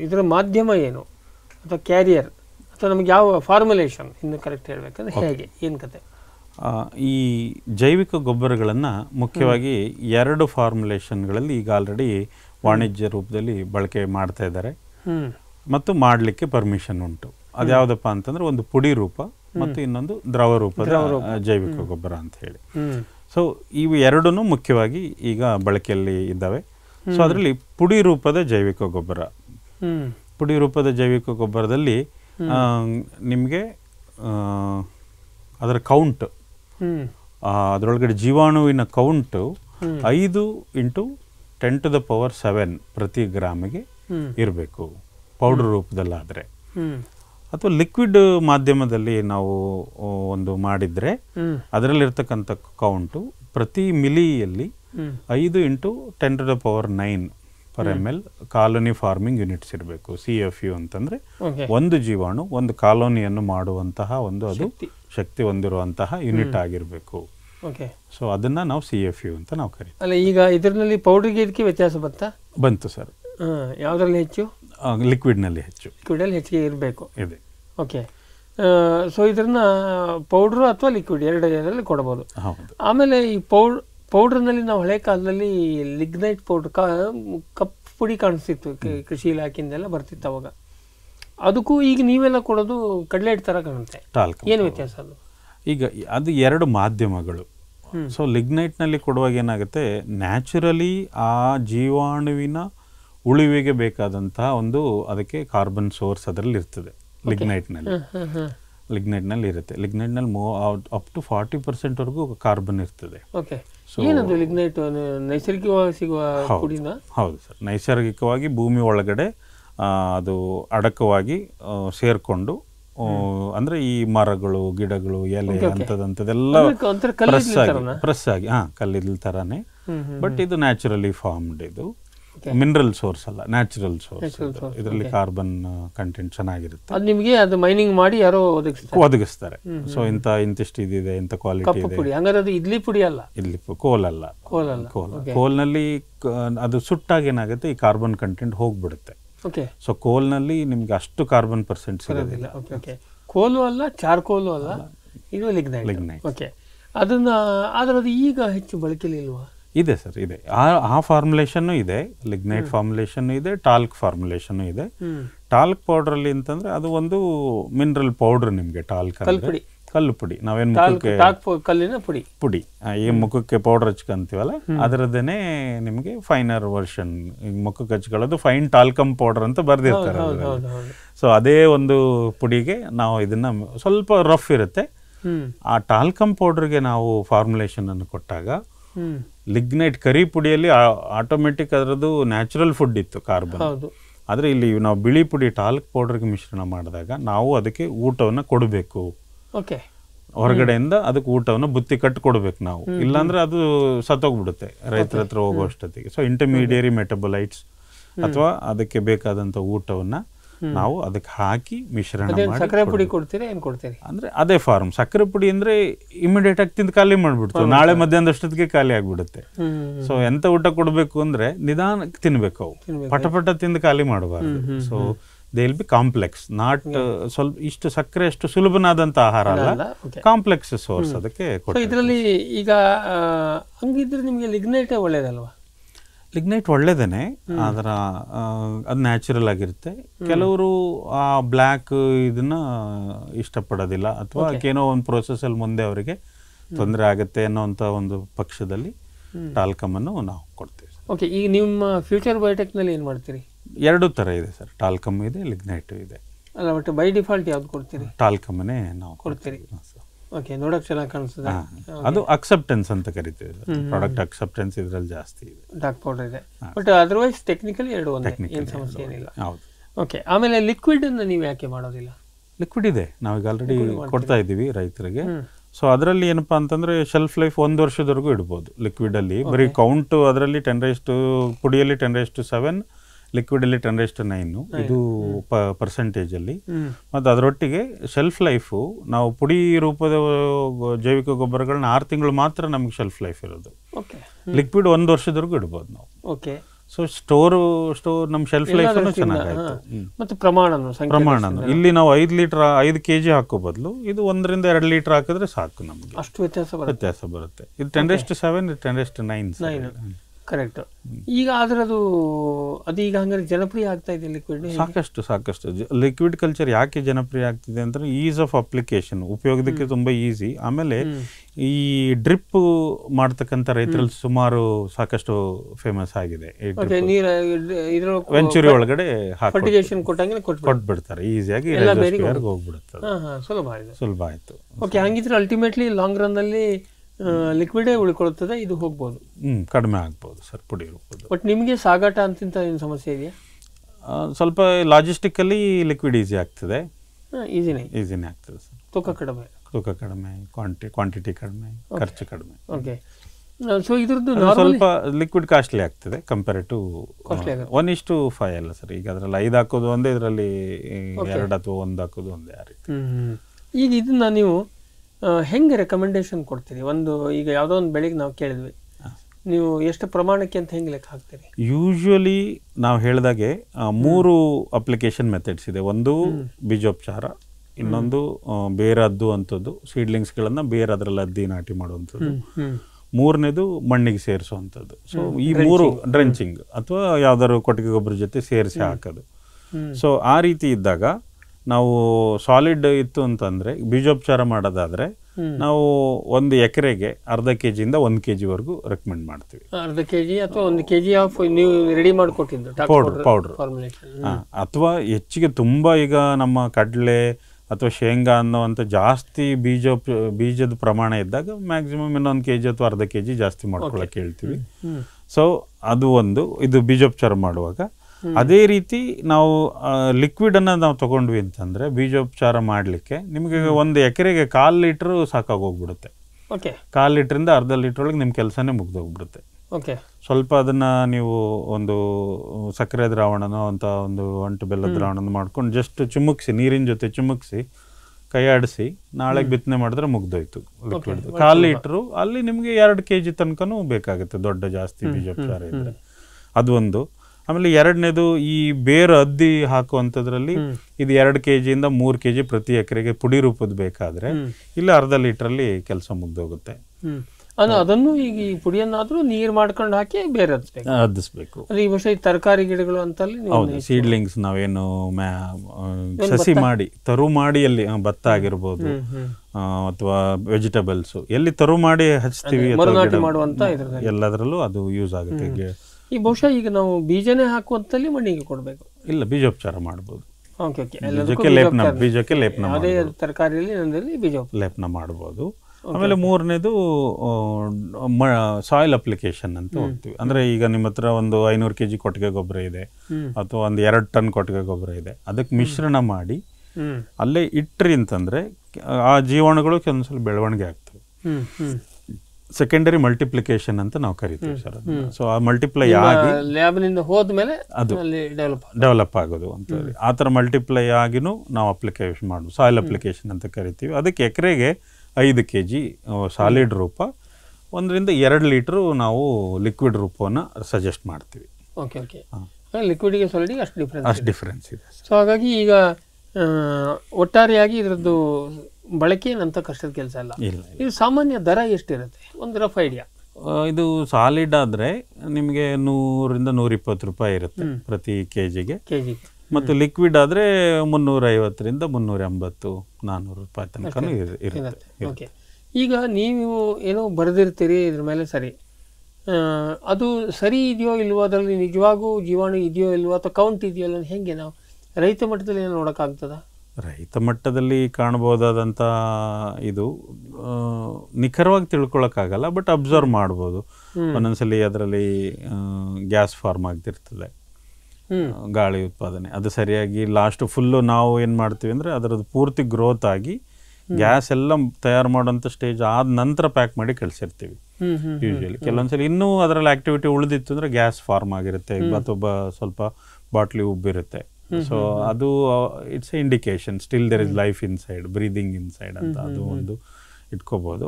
ಇದರ ಮಾಧ್ಯಮ ಏನು ಅಥವಾ ಕ್ಯಾರಿಯರ್ ಅಥವಾ ನಮಗೆ ಯಾವ ಫಾರ್ಮುಲೇಷನ್ ಇನ್ನು ಕರೆಕ್ಟ್ ಹೇಳಬೇಕಂದ್ರೆ ಹೇಗೆ ಏನು ಕತೆ? ಈ ಜೈವಿಕ ಗೊಬ್ಬರಗಳನ್ನು ಮುಖ್ಯವಾಗಿ ಎರಡು ಫಾರ್ಮುಲೇಷನ್ಗಳಲ್ಲಿ ಈಗ ಆಲ್ರೆಡಿ ವಾಣಿಜ್ಯ ರೂಪದಲ್ಲಿ ಬಳಕೆ ಮಾಡ್ತಾ ಇದ್ದಾರೆ ಮತ್ತು ಮಾಡಲಿಕ್ಕೆ ಪರ್ಮಿಷನ್ ಉಂಟು. ಅದು ಯಾವುದಪ್ಪ ಅಂತಂದ್ರೆ ಒಂದು ಪುಡಿ ರೂಪ ಮತ್ತು ಇನ್ನೊಂದು ದ್ರವ ರೂಪದ ಜೈವಿಕ ಗೊಬ್ಬರ ಅಂತ ಹೇಳಿ. ಸೊ ಇವು ಎರಡೂ ಮುಖ್ಯವಾಗಿ ಈಗ ಬಳಕೆಯಲ್ಲಿ ಇದ್ದಾವೆ. ಸೊ ಅದರಲ್ಲಿ ಪುಡಿ ರೂಪದ ಜೈವಿಕ ಗೊಬ್ಬರ, ಪುಡಿ ರೂಪದ ಜೈವಿಕ ಗೊಬ್ಬರದಲ್ಲಿ ನಿಮಗೆ ಅದರ ಕೌಂಟ್, ಅದರೊಳಗಡೆ ಜೀವಾಣುವಿನ ಕೌಂಟು ಐದು into ten to the power seven ಪ್ರತಿ ಗ್ರಾಮಿಗೆ ಇರಬೇಕು ಪೌಡರ್ ರೂಪದಲ್ಲಾದರೆ. ಅಥವಾ ಲಿಕ್ವಿಡ್ ಮಾಧ್ಯಮದಲ್ಲಿ ನಾವು ಒಂದು ಮಾಡಿದರೆ ಅದರಲ್ಲಿರ್ತಕ್ಕಂಥ ಕೌಂಟು ಪ್ರತಿ ಮಿಲಿಯಲ್ಲಿ ಐದು into ten to the power nine per M L colony farming units ಇರಬೇಕು. ಸಿ ಎಫ್ ಯು ಅಂತಂದರೆ ಒಂದು ಜೀವಾಣು ಒಂದು ಕಾಲೋನಿಯನ್ನು ಮಾಡುವಂತಹ ಒಂದು ಅದು ಶಕ್ತಿ ಹೊಂದಿರುವಂತಹ ಯೂನಿಟ್ ಆಗಿರಬೇಕು. ಸೊ ಅದನ್ನು ನಾವು ಸಿ ಎಫ್ ಯು ಅಂತ ನಾವು ಕರೀತೀವಿ. ಅಲ್ಲ, ಈಗ ಇದರಲ್ಲಿ ಪೌಡರ್ಗೆ ಇದಕ್ಕೆ ವ್ಯತ್ಯಾಸ ಬಂತಾ? ಬಂತು ಸರ್. ಯಾವುದರಲ್ಲಿ ಹೆಚ್ಚು? ಲಿಕ್ವಿಡ್ನಲ್ಲಿ ಹೆಚ್ಚು, ಲಿಕ್ವಿಡಲ್ಲಿ ಹೆಚ್ಚಿಗೆ ಇರಬೇಕು. ಇದೆ. ಓಕೆ. ಸೊ ಇದನ್ನು ಪೌಡ್ರು ಅಥವಾ ಲಿಕ್ವಿಡ್ ಎರಡರಲ್ಲಿ ಕೊಡ್ಬೋದು. ಆಮೇಲೆ ಈ ಪೌಡ್ ಪೌಡ್ರ್ನಲ್ಲಿ ನಾವು ಹಳೆ ಕಾಲದಲ್ಲಿ ಲಿಗ್ನೈಟ್ ಪೌಡ್ರ್ ಕಾ ಕಪ್ಪು ಪುಡಿ ಕಾಣಿಸ್ತಿತ್ತು, ಕೃಷಿ ಇಲಾಖೆಯಿಂದೆಲ್ಲ ಬರ್ತಿತ್ತು ಅವಾಗ. ಅದಕ್ಕೂ ಈಗ ನೀವೆಲ್ಲ ಕೊಡೋದು ಕಡ್ಲೆಟ್ ಥರ ಕಾಣುತ್ತೆ, ಏನು ವ್ಯತ್ಯಾಸ ಅದು? ಈಗ ಅದು ಎರಡು ಮಾಧ್ಯಮಗಳು. ಸೊ ಲಿಗ್ನೈಟ್ನಲ್ಲಿ ಕೊಡುವಾಗ ಏನಾಗುತ್ತೆ, ನ್ಯಾಚುರಲಿ ಆ ಜೀವಾಣುವಿನ ಉಳಿವಿಗೆ ಬೇಕಾದಂತಹ ಒಂದು ಅದಕ್ಕೆ ಕಾರ್ಬನ್ ಸೋರ್ಸ್ ಅದರಲ್ಲಿ ಇರ್ತದೆ ಲಿಗ್ನೈಟ್ನಲ್ಲಿ. ಲಿಗ್ನೈಟ್ನಲ್ಲಿ ಇರುತ್ತೆ. ಲಿಗ್ನೈಟ್ನಲ್ಲಿ ಮೂ ಅಪ್ ಟು ಫಾರ್ಟಿ ಪರ್ಸೆಂಟ್ವರೆಗೂ ಕಾರ್ಬನ್ ಇರ್ತದೆ. ನೈಸರ್ಗಿಕವಾಗಿ ಸಿಗುವ ಪುಡಿನ? ಹೌದು ಸರ್, ನೈಸರ್ಗಿಕವಾಗಿ ಭೂಮಿ ಒಳಗಡೆ ಅದು ಅಡಕವಾಗಿ ಸೇರಿಕೊಂಡು, ಅಂದರೆ ಈ ಮರಗಳು, ಗಿಡಗಳು, ಎಲೆ ಅಂಥದ್ದಂಥದ್ದೆಲ್ಲ ಪ್ರೆಸ್ ಆಗಿ ಪ್ರೆಸ್ ಆಗಿ ಹಾಂ ಕಲ್ಲಿದ ಥರನೇ. ಬಟ್ ಇದು ನ್ಯಾಚುರಲಿ ಫಾರ್ಮ್ಡ್, ಇದು ಮಿನರಲ್ ಸೋರ್ಸ್ ಅಲ್ಲ, ನ್ಯಾಚುರಲ್ ಸೋರ್ಸ್. ಇದರಲ್ಲಿ ಕಾರ್ಬನ್ ಕಂಟೆಂಟ್ ಚೆನ್ನಾಗಿರುತ್ತೆ. ಅದು ನಿಮಗೆ ಅದು ಮೈನಿಂಗ್ ಮಾಡಿ ಯಾರೋ ಒದಗಿಸ್ತಾರೆ. ಸೊ ಇಂಥ ಇಂತಿಷ್ಟು ಇದಿದೆ, ಇಂಥ ಕ್ವಾಲಿಟಿ ಇದೆ. ಹಂಗಾರೆ ಅದು ಇಡ್ಲಿ ಪುಡಿ ಅಲ್ಲ, ಇಡ್ಲಿ ಕೋಲ್ ಅಲ್ಲ, ಕೋಲ್ ಅಲ್ಲ. ಕೋಲ್ನಲ್ಲಿ ಅದು ಸುಟ್ಟಾಗ ಏನಾಗುತ್ತೆ, ಈ ಕಾರ್ಬನ್ ಕಂಟೆಂಟ್ ಹೋಗ್ಬಿಡುತ್ತೆ. ಸೊ ಕೋಲ್ನಲ್ಲಿ ನಿಮ್ಗೆ ಅಷ್ಟು ಕಾರ್ಬನ್ ಪರ್ಸೆಂಟ್ ಸಿಗೋದಿಲ್ಲ. ಕೋಲು ಅಲ್ಲ, ಚಾರ್ಕೋಲು ಅಲ್ಲ, ಇದು ಲಿಗ್ನೈಟ್. ಲಿಗ್ನೈಟ್. ಓಕೆ. ಅದನ್ನ ಆದ್ರೆ ಅದು ಈಗ ಹೆಚ್ಚು ಬಳಕೆಯಲ್ಲಿ ಇಲ್ವಾ? ಇದೆ ಸರ್, ಇದೆ. ಆ ಫಾರ್ಮುಲೇಷನ್ನು ಇದೆ, ಲಿಗ್ನೈಟ್ ಫಾರ್ಮುಲೇಷನ್ನು ಇದೆ, ಟಾಲ್ಕ್ ಫಾರ್ಮುಲೇಷನ್ನು ಇದೆ. ಟಾಲ್ಕ್ ಪೌಡರ್ ಅಲ್ಲಿ ಅಂತಂದ್ರೆ ಅದು ಒಂದು ಮಿನರಲ್ ಪೌಡರ್ ನಿಮಗೆ. ಟಾಲ್ಕ್ ಅಂದ್ರೆ ಕಲ್ಲು ಪುಡಿ. ನಾವೇನು ಮುಖಕ್ಕೆ ಕಲ್ಲಿನ ಪುಡಿ ಪುಡಿ ಏನು ಮುಖಕ್ಕೆ ಪೌಡರ್ ಹಚ್ಕೊಂತೀವಲ್ಲ ಅದರದ್ದೇನೆ ನಿಮಗೆ ಫೈನರ್ ವರ್ಷನ್. ಈಗ ಮುಖಕ್ಕೆ ಹಚ್ಕೊಳ್ಳೋದು ಫೈನ್ ಟಾಲ್ಕಮ್ ಪೌಡರ್ ಅಂತ ಬರೆದಿರ್ತಾರೆ. ಸೊ ಅದೇ ಒಂದು ಪುಡಿಗೆ ನಾವು ಇದನ್ನ ಸ್ವಲ್ಪ ರಫ್ ಇರುತ್ತೆ. ಆ ಟಾಲ್ಕಮ್ ಪೌಡರ್ಗೆ ನಾವು ಫಾರ್ಮುಲೇಷನ್ ಅನ್ನು ಕೊಟ್ಟಾಗ ಲಿಗ್ನೈಟ್ ಕರಿ ಪುಡಿಯಲ್ಲಿ ಆಟೋಮೆಟಿಕ್ ಅದರದ್ದು ನ್ಯಾಚುರಲ್ ಫುಡ್ ಇತ್ತು ಕಾರ್ಬನ್. ಆದರೆ ಇಲ್ಲಿ ನಾವು ಬಿಳಿ ಪುಡಿ ಟಾಲ್ಕ್ ಪೌಡರ್ಗೆ ಮಿಶ್ರಣ ಮಾಡಿದಾಗ ನಾವು ಅದಕ್ಕೆ ಊಟವನ್ನು ಕೊಡಬೇಕು. ಓಕೆ, ಹೊರಗಡೆಯಿಂದ ಅದಕ್ಕೆ ಊಟವನ್ನು ಬುತ್ತಿ ಕಟ್ಟು ಕೊಡ್ಬೇಕು ನಾವು, ಇಲ್ಲಾಂದ್ರೆ ಅದು ಸತ್ತೋಗ್ಬಿಡುತ್ತೆ ರೈತರ ಹತ್ರ ಹೋಗೋಷ್ಟೊತ್ತಿಗೆ. ಸೊ ಇಂಟರ್ಮೀಡಿಯರಿ ಮೆಟಬಲೈಟ್ಸ್ ಅಥವಾ ಅದಕ್ಕೆ ಬೇಕಾದಂಥ ಊಟವನ್ನ ನಾವು ಅದಕ್ಕೆ ಹಾಕಿ ಮಿಶ್ರಣ ಮಾಡಿ ಸಕ್ಕರೆ ಪುಡಿ ಕೊಡ್ತೀರಾ? ಏನು ಕೊಡ್ತೀರಿ ಅಂದ್ರೆ ಅದೇ ಫಾರ್ಮ್. ಸಕ್ಕರೆ ಪುಡಿ ಅಂದ್ರೆ ಇಮಿಡಿಯೇಟ್ ಆಗಿ ತಿಂದು ಖಾಲಿ ಮಾಡ್ಬಿಡ್ತು, ನಾಳೆ ಮಧ್ಯಾಹ್ನದ ಅಷ್ಟೊತ್ತಿಗೆ ಖಾಲಿ ಆಗ್ಬಿಡುತ್ತೆ. ಸೊ ಎಂತ ಊಟ ಕೊಡಬೇಕು ಅಂದ್ರೆ ನಿಧಾನಕ್ಕೆ ತಿನ್ಬೇಕು ಅವು, ಪಟಪಟ ತಿಂದು ಖಾಲಿ ಮಾಡಬಾರ್ದು. So they will be complex, not ಸ್ವಲ್ಪ ಇಷ್ಟು ಸಕ್ಕರೆ ಅಷ್ಟು ಸುಲಭನಾದಂಥ ಆಹಾರ ಅಲ್ಲ, ಕಾಂಪ್ಲೆಕ್ಸ್ ಸೋರ್ಸ್ ಅದಕ್ಕೆ ಕೊಟ್ಟು ಇದರಲ್ಲಿ. ಈಗ ಹಂಗಿದ್ರೆ ನಿಮಗೆ ಲಿಗ್ನೈಟೇ ಒಳ್ಳೇದಲ್ವಾ? ಲಿಗ್ನೈಟ್ ಒಳ್ಳೇದೇ, ಅದರ ಅದು ನ್ಯಾಚುರಲ್ ಆಗಿರುತ್ತೆ. ಕೆಲವರು ಆ ಬ್ಲ್ಯಾಕ್ ಇದನ್ನ ಇಷ್ಟಪಡೋದಿಲ್ಲ, ಅಥವಾ ಏನೋ ಒಂದು ಪ್ರೋಸೆಸಲ್ಲಿ ಮುಂದೆ ಅವರಿಗೆ ತೊಂದರೆ ಆಗುತ್ತೆ ಅನ್ನೋಂಥ ಒಂದು ಪಕ್ಷದಲ್ಲಿ ಟಾಲ್ಕಮನ್ನು ನಾವು ಕೊಡ್ತೀವಿ. ಓಕೆ, ಈಗ ನಿಮ್ಮ ಫ್ಯೂಚರ್ ಬಯೋಟೆಕ್ನಲ್ಲಿ ಏನು ಮಾಡ್ತೀರಿ? ಎರಡು ಥರ ಇದೆ ಸರ್, ಟಾಲ್ಕಮ್ ಇದೆ, ಲಿಗ್ನೈಟು ಇದೆ. ಅಲ್ಲ, ಬಟ್ ಬೈ ಡಿಫಾಲ್ಟ್ ಯಾವ್ದು ಕೊಡ್ತೀರಿ? ಟಾಲ್ಕಮನ್ನೇ ನಾವು ಕೊಡ್ತೀರಿ. ಓಕೆ, ನೋಡೋಕೆ ಚೆನ್ನಾಗಿ ಕಾಣಿಸ್ತದೆ. ಅದು ಅಕ್ಸೆಪ್ಟೆನ್ಸ್ ಅಂತ ಕರಿತೀವಿ, ಪ್ರಾಡಕ್ಟ್ ಅಕ್ಸೆಪ್ಟೆನ್ಸ್ ಇದರಲ್ಲಿ ಜಾಸ್ತಿ ಇದೆ. ಡಾರ್ಕ್ ಪೌಡರ್ ಇದೆ, ಬಟ್ ಅದರ್ವೈಸ್ ಟೆಕ್ನಿಕಲಿ ಎರಡು ಒಂದೇ, ಏನು ಸಮಸ್ಯೆ ಏನಿಲ್ಲ. ಹೌದು. ಓಕೆ, ಆಮೇಲೆ ಲಿಕ್ವಿಡನ್ನು ನೀವು ಯಾಕೆ ಮಾಡೋದಿಲ್ಲ? ಲಿಕ್ವಿಡ್ ಇದೆ, ನಾವೀಗ ಆಲ್ರೆಡಿ ಕೊಡ್ತಾ ಇದ್ದೀವಿ ರೈತರಿಗೆ. ಸೊ ಅದರಲ್ಲಿ ಏನಪ್ಪಾ ಅಂತಂದರೆ ಶೆಲ್ಫ್ ಲೈಫ್ ಒಂದು ವರ್ಷದವರೆಗೂ ಇಡ್ಬೋದು ಲಿಕ್ವಿಡಲ್ಲಿ. ಬರೀ ಕೌಂಟು ಅದರಲ್ಲಿ ಟೆನ್ ರೈಸ್ ಟು ಪುಡಿಯಲ್ಲಿ ಟೆನ್ ರೈಸ್ ಟು ಸೆವೆನ್, ಲಿಕ್ವಿಡಲ್ಲಿ ಟೆನ್ ರೈಸ್ ಟು ನೈನ್ ಇದು ಪರ್ಸೆಂಟೇಜಲ್ಲಿ. ಮತ್ತು ಅದರೊಟ್ಟಿಗೆ ಶೆಲ್ಫ್ ಲೈಫು ನಾವು ಪುಡಿ ರೂಪದ ಜೈವಿಕ ಗೊಬ್ಬರಗಳನ್ನ ಆರು ತಿಂಗಳು ಮಾತ್ರ ನಮಗೆ ಶೆಲ್ಫ್ ಲೈಫ್ ಇರೋದು. ಲಿಕ್ವಿಡ್ ಒಂದು ವರ್ಷದವರೆಗೂ ಇಡ್ಬೋದು ನಾವು. ಓಕೆ, ಸೊ ಸ್ಟೋರ್ ಸ್ಟೋರ್ ನಮ್ಮ ಶೆಲ್ಫ್ ಲೈಫನ್ನು ಚೆನ್ನಾಗಾಯಿತು. ಮತ್ತು ಪ್ರಮಾಣನು ಪ್ರಮಾಣನು ಇಲ್ಲಿ ನಾವು ಐದು ಲೀಟ್ರ್ ಐದು ಕೆ ಜಿ ಹಾಕೋ ಬದಲು ಇದು ಒಂದರಿಂದ ಎರಡು ಲೀಟ್ರ್ ಹಾಕಿದ್ರೆ ಸಾಕು ನಮಗೆ. ಅಷ್ಟು ವ್ಯತ್ಯಾಸ ವ್ಯತ್ಯಾಸ ಬರುತ್ತೆ. ಇದು ಟೆನ್ ರೈಸ್ ಟು ಸೆವೆನ್, ಇದು ten raise to nine. Correct. ಈಗ ಆದ್ರೆ ಅದು ಅದೀಗ ಹಂಗಾರೆ ಜನಪ್ರಿಯ ಆಗ್ತಾ ಇದೆ ಲಿಕ್ವಿಡ್. ಸಾಕಷ್ಟು ಸಾಕಷ್ಟು ಲಿಕ್ವಿಡ್ ಕಲ್ಚರ್ ಯಾಕೆ ಜನಪ್ರಿಯ ಆಗ್ತಿದೆ ಅಂದ್ರೆ ಈಸ್ ಆಫ್ ಅಪ್ಲಿಕೇಶನ್, ಉಪಯೋಗಕ್ಕೆ ತುಂಬಾ ಈಸಿ. ಆಮೇಲೆ ಈ ಡ್ರಿಪ್ ಮಾಡ್ತಕ್ಕಂಥ ರೈತರಲ್ಲಿ ಸುಮಾರು ಸಾಕಷ್ಟು ಫೇಮಸ್ ಆಗಿದೆ. ವೆಂಚುರಿ ಒಳಗಡೆ ಫರ್ಟಿಲೈಸೇಷನ್ ಕೊಟ್ಟಂಗೆ ಕೊಟ್ಬಿಡ್ತಾರೆ, ಈಸಿಯಾಗಿ ಹೋಗ್ಬಿಡುತ್ತೆ, ಸುಲಭ ಆಯ್ತು. ಹಂಗಿದ್ರೆ ಅಲ್ಟಿಮೇಟ್ಲಿ ಲಾಂಗ್ ರನ್ ಅಲ್ಲಿ ಲಿಕ್ವಿಡೇ ಉಳ್ಕೊಳ್ತದೆ, ಇದು ಹೋಗ್ಬೋದು, ಕಡಿಮೆ ಆಗ್ಬೋದು ಸರ್, ಪುಡಿ ಹೋಗ್ಬೋದು. ಬಟ್ ನಿಮಗೆ ಸಾಗಾಟ ಅಂತಿಂತ ಏನು ಸಮಸ್ಯೆ ಇದೆಯಾ? ಸ್ವಲ್ಪ ಲಾಜಿಸ್ಟಿಕಲಿ ಲಿಕ್ವಿಡ್ ಈಸಿ ಆಗ್ತದೆ, ಈಸಿನೇ ಈಸಿನೇ ಆಗ್ತದೆ ಸರ್. ತೂಕ ಕಡಿಮೆ, ತೂಕ ಕಡಿಮೆ, ಕ್ವಾಂಟಿ ಕ್ವಾಂಟಿಟಿ ಕಡಿಮೆ, ಖರ್ಚು ಕಡಿಮೆ. ಓಕೆ, ಸೊ ಇದ್ರದ್ದು ಸ್ವಲ್ಪ ಲಿಕ್ವಿಡ್ ಕಾಸ್ಟ್ಲಿ ಆಗ್ತದೆ compare to one is to five ಅಲ್ಲ ಸರ್. ಈಗ ಅದರಲ್ಲಿ ಐದು ಹಾಕೋದು ಒಂದೇ, ಇದರಲ್ಲಿ ಎರಡು ಅಥವಾ ಒಂದು ಹಾಕೋದು ಒಂದೇ ಆ ರೀತಿ. ಈಗ ಇದನ್ನ ನೀವು ಹೆಂಗೆ ರೆಕಮೆಂಡೇಶನ್ ಕೊಡ್ತೀರಿ? ಒಂದು ಈಗ ಯಾವುದೋ ಒಂದು ಬೆಳೆಗೆ ನಾವು ಕೇಳಿದ್ವಿ, ನೀವು ಎಷ್ಟು ಪ್ರಮಾಣಕ್ಕೆ ಅಂತ ಹೆಂಗೆ ಲೆಕ್ಕ ಹಾಕ್ತೀರಿ? ಯೂಶ್ವಲಿ ನಾವು ಹೇಳಿದಾಗೆ ಮೂರು ಅಪ್ಲಿಕೇಶನ್ ಮೆಥಡ್ಸ್ ಇದೆ. ಒಂದು ಬೀಜೋಪಚಾರ, ಇನ್ನೊಂದು ಬೇರದ್ದು ಅಂಥದ್ದು, ಸೀಡ್ಲಿಂಗ್ಸ್ಗಳನ್ನು ಬೇರೆ ಅದರಲ್ಲಿ ಅದ್ದಿ ನಾಟಿ ಮಾಡುವಂಥದ್ದು, ಮೂರನೇದು ಮಣ್ಣಿಗೆ ಸೇರಿಸುವಂಥದ್ದು. ಸೊ ಈ ಮೂರು ಡ್ರೆಂಚಿಂಗ್ ಅಥವಾ ಯಾವ್ದಾದ್ರು ಕೊಟ್ಟಿಗೆ ಗೊಬ್ಬರ ಜೊತೆ ಸೇರಿಸಿ ಹಾಕೋದು. ಸೊ ಆ ರೀತಿ ಇದ್ದಾಗ ನಾವು ಸಾಲಿಡ್ ಇತ್ತು ಅಂತಂದರೆ ಬೀಜೋಪಚಾರ ಮಾಡೋದಾದರೆ ನಾವು ಒಂದು ಎಕರೆಗೆ ಅರ್ಧ ಕೆ ಜಿಯಿಂದ ಒಂದು ಕೆ ಜಿವರೆಗೂ ರೆಕಮೆಂಡ್ ಮಾಡ್ತೀವಿ. ಅರ್ಧ ಕೆ ಜಿ ಅಥವಾ ಒಂದು ಕೆ ಜಿ ಆಫ್ ನೀವು ರೆಡಿ ಮಾಡಿಕೊಟ್ಟಿದ್ದು ಪೌಡ್ರ್ ಪೌಡ್ರ್ ಹಾಂ. ಅಥವಾ ಹೆಚ್ಚಿಗೆ ತುಂಬ ಈಗ ನಮ್ಮ ಕಡಲೆ ಅಥವಾ ಶೇಂಗಾ ಅನ್ನೋವಂಥ ಜಾಸ್ತಿ ಬೀಜ ಬೀಜದ ಪ್ರಮಾಣ ಇದ್ದಾಗ ಮ್ಯಾಕ್ಸಿಮಮ್ ಇನ್ನೊಂದು ಕೆ ಜಿ ಅಥವಾ ಅರ್ಧ ಕೆ ಜಿ ಜಾಸ್ತಿ ಮಾಡ್ಕೊಳ್ಳೋಕೆ ಹೇಳ್ತೀವಿ. ಸೊ ಅದು ಒಂದು, ಇದು ಬೀಜೋಪಚಾರ ಮಾಡುವಾಗ. ಅದೇ ರೀತಿ ನಾವು ಲಿಕ್ವಿಡನ್ನು ನಾವು ತೊಗೊಂಡ್ವಿ ಅಂತಂದರೆ ಬೀಜೋಪಚಾರ ಮಾಡಲಿಕ್ಕೆ ನಿಮಗೆ ಒಂದು ಎಕರೆಗೆ ಕಾಲು ಲೀಟ್ರು ಸಾಕಾಗೋಗ್ಬಿಡುತ್ತೆ. ಓಕೆ, ಕಾಲು ಲೀಟ್ರಿಂದ ಅರ್ಧ ಲೀಟ್ರ್ ಒಳಗೆ ನಿಮ್ಮ ಕೆಲಸನೇ ಮುಗ್ದೋಗ್ಬಿಡುತ್ತೆ. ಓಕೆ, ಸ್ವಲ್ಪ ಅದನ್ನು ನೀವು ಒಂದು ಸಕ್ಕರೆ ದ್ರಾವಣನ ಅಂತ ಒಂದು ಅಂಟು ಬೆಲ್ಲದ ದ್ರಾವಣನ ಮಾಡ್ಕೊಂಡು ಜಸ್ಟ್ ಚಿಮುಕ್ಸಿ, ನೀರಿನ ಜೊತೆ ಚಿಮುಕ್ಸಿ ಕೈಯಾಡಿಸಿ ನಾಳೆಗೆ ಬಿತ್ತನೆ ಮಾಡಿದ್ರೆ ಮುಗ್ದೋಯ್ತು ಲಿಕ್ವಿಡ್. ಕಾಲು ಲೀಟ್ರು ಅಲ್ಲಿ ನಿಮಗೆ ಎರಡು ಕೆ ಜಿ ತನಕನೂ ಬೇಕಾಗುತ್ತೆ ದೊಡ್ಡ ಜಾಸ್ತಿ ಬೀಜೋಪಚಾರ ಇದ್ದರೆ. ಅದು ಒಂದು. ಆಮೇಲೆ ಎರಡನೇದು ಈ ಬೇರು ಅದ್ದಿ ಹಾಕುವಂಥದ್ರಲ್ಲಿ ಇದು ಎರಡು ಕೆ ಜಿಯಿಂದ ಮೂರು ಕೆ ಜಿ ಪ್ರತಿ ಎಕರೆಗೆ ಪುಡಿ ರೂಪದ ಬೇಕಾದರೆ ಇಲ್ಲ ಅರ್ಧ ಲೀಟ್ರಲ್ಲಿ ಕೆಲಸ ಮುಗ್ದೋಗುತ್ತೆ. ಅದನ್ನು ಈಗ ಈ ಪುಡಿಯನ್ನಾದರೂ ನೀರು ಮಾಡ್ಕೊಂಡು ಹಾಕಿ ಬೇರೆ ಅದ್ದಿಸ್ಬೇಕು. ಈ ವರ್ಷ ತರಕಾರಿ ಗಿಡಗಳು ಅಂತಲ್ಲಿ ಸೀಡ್ಲಿಂಗ್ಸ್ ನಾವೇನು ಸಸಿ ಮಾಡಿ ತರು ಮಾಡಿ ಅಲ್ಲಿ ಭತ್ತ ಆಗಿರ್ಬೋದು ಅಥವಾ ವೆಜಿಟೇಬಲ್ಸ್ ಎಲ್ಲಿ ತರು ಮಾಡಿ ಹಚ್ತೀವಿ ಎಲ್ಲದರಲ್ಲೂ ಅದು ಯೂಸ್ ಆಗುತ್ತೆ. ಈ ಬಹುಶಃ ಈಗ ನಾವು ಬೀಜನೇ ಹಾಕುವಂತಲ್ಲಿ ಮಣ್ಣಿಗೆ ಕೊಡಬೇಕು, ಇಲ್ಲ ಬೀಜೋಪಚಾರ ಮಾಡಬಹುದು. ಓಕೆ ಓಕೆ, ಬೀಜಕ್ಕೆ ಲೇಪನ, ಬೀಜಕ್ಕೆ ಲೇಪನ ಅದೇ ತರಕಾರಿಯಲ್ಲಿ ನನ್ನಲ್ಲಿ ಬೀಜ ಲೇಪನ ಮಾಡಬಹುದು. ಆಮೇಲೆ ಮೂರನೇದು ಸಾಯಿಲ್ ಅಪ್ಲಿಕೇಶನ್ ಅಂತ ಹೋಗ್ತೀವಿ. ಅಂದರೆ ಈಗ ನಿಮ್ಮ ಹತ್ರ ಒಂದು ಐನೂರು ಕೆ ಜಿ ಕೊಟ್ಟಿಗೆ ಗೊಬ್ಬರ ಇದೆ ಅಥವಾ ಒಂದು ಎರಡು ಟನ್ ಕೊಟ್ಟಿಗೆ ಗೊಬ್ಬರ ಇದೆ, ಅದಕ್ಕೆ ಮಿಶ್ರಣ ಮಾಡಿ ಅಲ್ಲೇ ಇಟ್ಟ್ರಿ ಅಂತಂದರೆ ಆ ಜೀವಾಣುಗಳು ಕೆಲವೊಂದ್ಸಲ ಬೆಳವಣಿಗೆ ಆಗ್ತವೆ. ಸೆಕೆಂಡರಿ ಮಲ್ಟಿಪ್ಲಿಕೇಶನ್ ಅಂತ ನಾವು ಕರಿತೀವಿ ಸರ್. ಸೊ ಆ ಮಲ್ಟಿಪ್ಲೈ ಆಗಿ ಲ್ಯಾಬ್ನಿಂದ ಹೋದ್ಮೇಲೆ ಅದು ಡೆವಲಪ್ ಡೆವಲಪ್ ಆಗೋದು ಅಂತ ಹೇಳಿ ಆ ಥರ ಮಲ್ಟಿಪ್ಲೈ ಆಗಿನೂ ನಾವು ಅಪ್ಲಿಕೇಶನ್ ಮಾಡೋದು, ಸಾಯಿಲ್ ಅಪ್ಲಿಕೇಶನ್ ಅಂತ ಕರಿತೀವಿ. ಅದಕ್ಕೆ ಎಕರೆಗೆ ಐದು ಕೆ ಜಿ ಸಾಲಿಡ್ ರೂಪ, ಒಂದರಿಂದ ಎರಡು ಲೀಟ್ರು ನಾವು ಲಿಕ್ವಿಡ್ ರೂಪವನ್ನು ಸಜೆಸ್ಟ್ ಮಾಡ್ತೀವಿ. ಓಕೆ ಓಕೆ, ಲಿಕ್ವಿಡ್ಗೆ ಸಾಲಿಡಿಗೆ ಅಷ್ಟು ಡಿಫ್ರೆನ್ಸ್ ಅಷ್ಟು ಡಿಫ್ರೆನ್ಸ್ ಇದೆ. ಸೊ ಹಾಗಾಗಿ ಈಗ ಒಟ್ಟಾರೆಯಾಗಿ ಇದರದ್ದು ಬಳಕೆ ಏನಂತ ಕಷ್ಟದ ಕೆಲಸ ಅಲ್ಲ. ಇದು ಸಾಮಾನ್ಯ ದರ ಎಷ್ಟಿರುತ್ತೆ ಒಂದು ರಫ್ ಐಡಿಯಾ? ಇದು ಸಾಲಿಡ್ ಆದರೆ ನಿಮಗೆ ನೂರಿಂದ ನೂರ ಇಪ್ಪತ್ತು ರೂಪಾಯಿ ಇರುತ್ತೆ ಪ್ರತಿ ಕೆ ಜಿಗೆ. ಮತ್ತು ಲಿಕ್ವಿಡ್ ಆದರೆ ಮುನ್ನೂರ ಐವತ್ತರಿಂದ ಮುನ್ನೂರ ಎಂಬತ್ತು ನಾನ್ನೂರು ರೂಪಾಯಿ ತನಕನೂ ಇರುತ್ತೆ. ಈಗ ನೀವು ಏನೋ ಬರೆದಿರ್ತೀರಿ ಇದ್ರ ಮೇಲೆ ಸರಿ, ಅದು ಸರಿ ಇದೆಯೋ ಇಲ್ವೋ, ಅದರಲ್ಲಿ ನಿಜವಾಗೂ ಜೀವಾಣು ಇದೆಯೋ ಇಲ್ವೋ ಅಥವಾ ಕೌಂಟ್ ಇದೆಯೋ ಇಲ್ಲ, ಹೇಗೆ ನಾವು ರೈತ ಮಟ್ಟದಲ್ಲಿ ಏನೋ ನೋಡೋಕ್ಕಾಗ್ತದ? ರೈತ ಮಟ್ಟದಲ್ಲಿ ಕಾಣಬಹುದಾದಂಥ ಇದು ನಿಖರವಾಗಿ ತಿಳ್ಕೊಳ್ಳೋಕ್ಕಾಗಲ್ಲ, ಬಟ್ ಅಬ್ಸರ್ವ್ ಮಾಡ್ಬೋದು. ಒಂದೊಂದ್ಸಲಿ ಅದರಲ್ಲಿ ಗ್ಯಾಸ್ ಫಾರ್ಮ್ ಆಗ್ತಿರ್ತದೆ, ಗಾಳಿ ಉತ್ಪಾದನೆ ಅದು ಸರಿಯಾಗಿ ಲಾಸ್ಟ್ ಫುಲ್ಲು ನಾವು ಏನು ಮಾಡ್ತೀವಿ ಅಂದರೆ ಅದರದ್ದು ಪೂರ್ತಿ ಗ್ರೋತ್ ಆಗಿ ಗ್ಯಾಸ್ ಎಲ್ಲ ತಯಾರು ಮಾಡೋಂಥ ಸ್ಟೇಜ್ ಆದ ನಂತರ ಪ್ಯಾಕ್ ಮಾಡಿ ಕಳಿಸಿರ್ತೀವಿ ಯೂಶಲಿ. ಕೆಲವೊಂದ್ಸಲಿ ಇನ್ನೂ ಅದರಲ್ಲಿ ಆ್ಯಕ್ಟಿವಿಟಿ ಉಳಿದಿತ್ತು ಅಂದರೆ ಗ್ಯಾಸ್ ಫಾರ್ಮ್ ಆಗಿರುತ್ತೆ ಮತ್ತೊಬ್ಬ ಸ್ವಲ್ಪ ಬಾಟ್ಲಿ ಉಬ್ಬಿರುತ್ತೆ. ಸೊ ಅದು it's a indication still there is life inside, breathing inside ಅಂತ ಅದು ಒಂದು ಇಟ್ಕೋಬೋದು.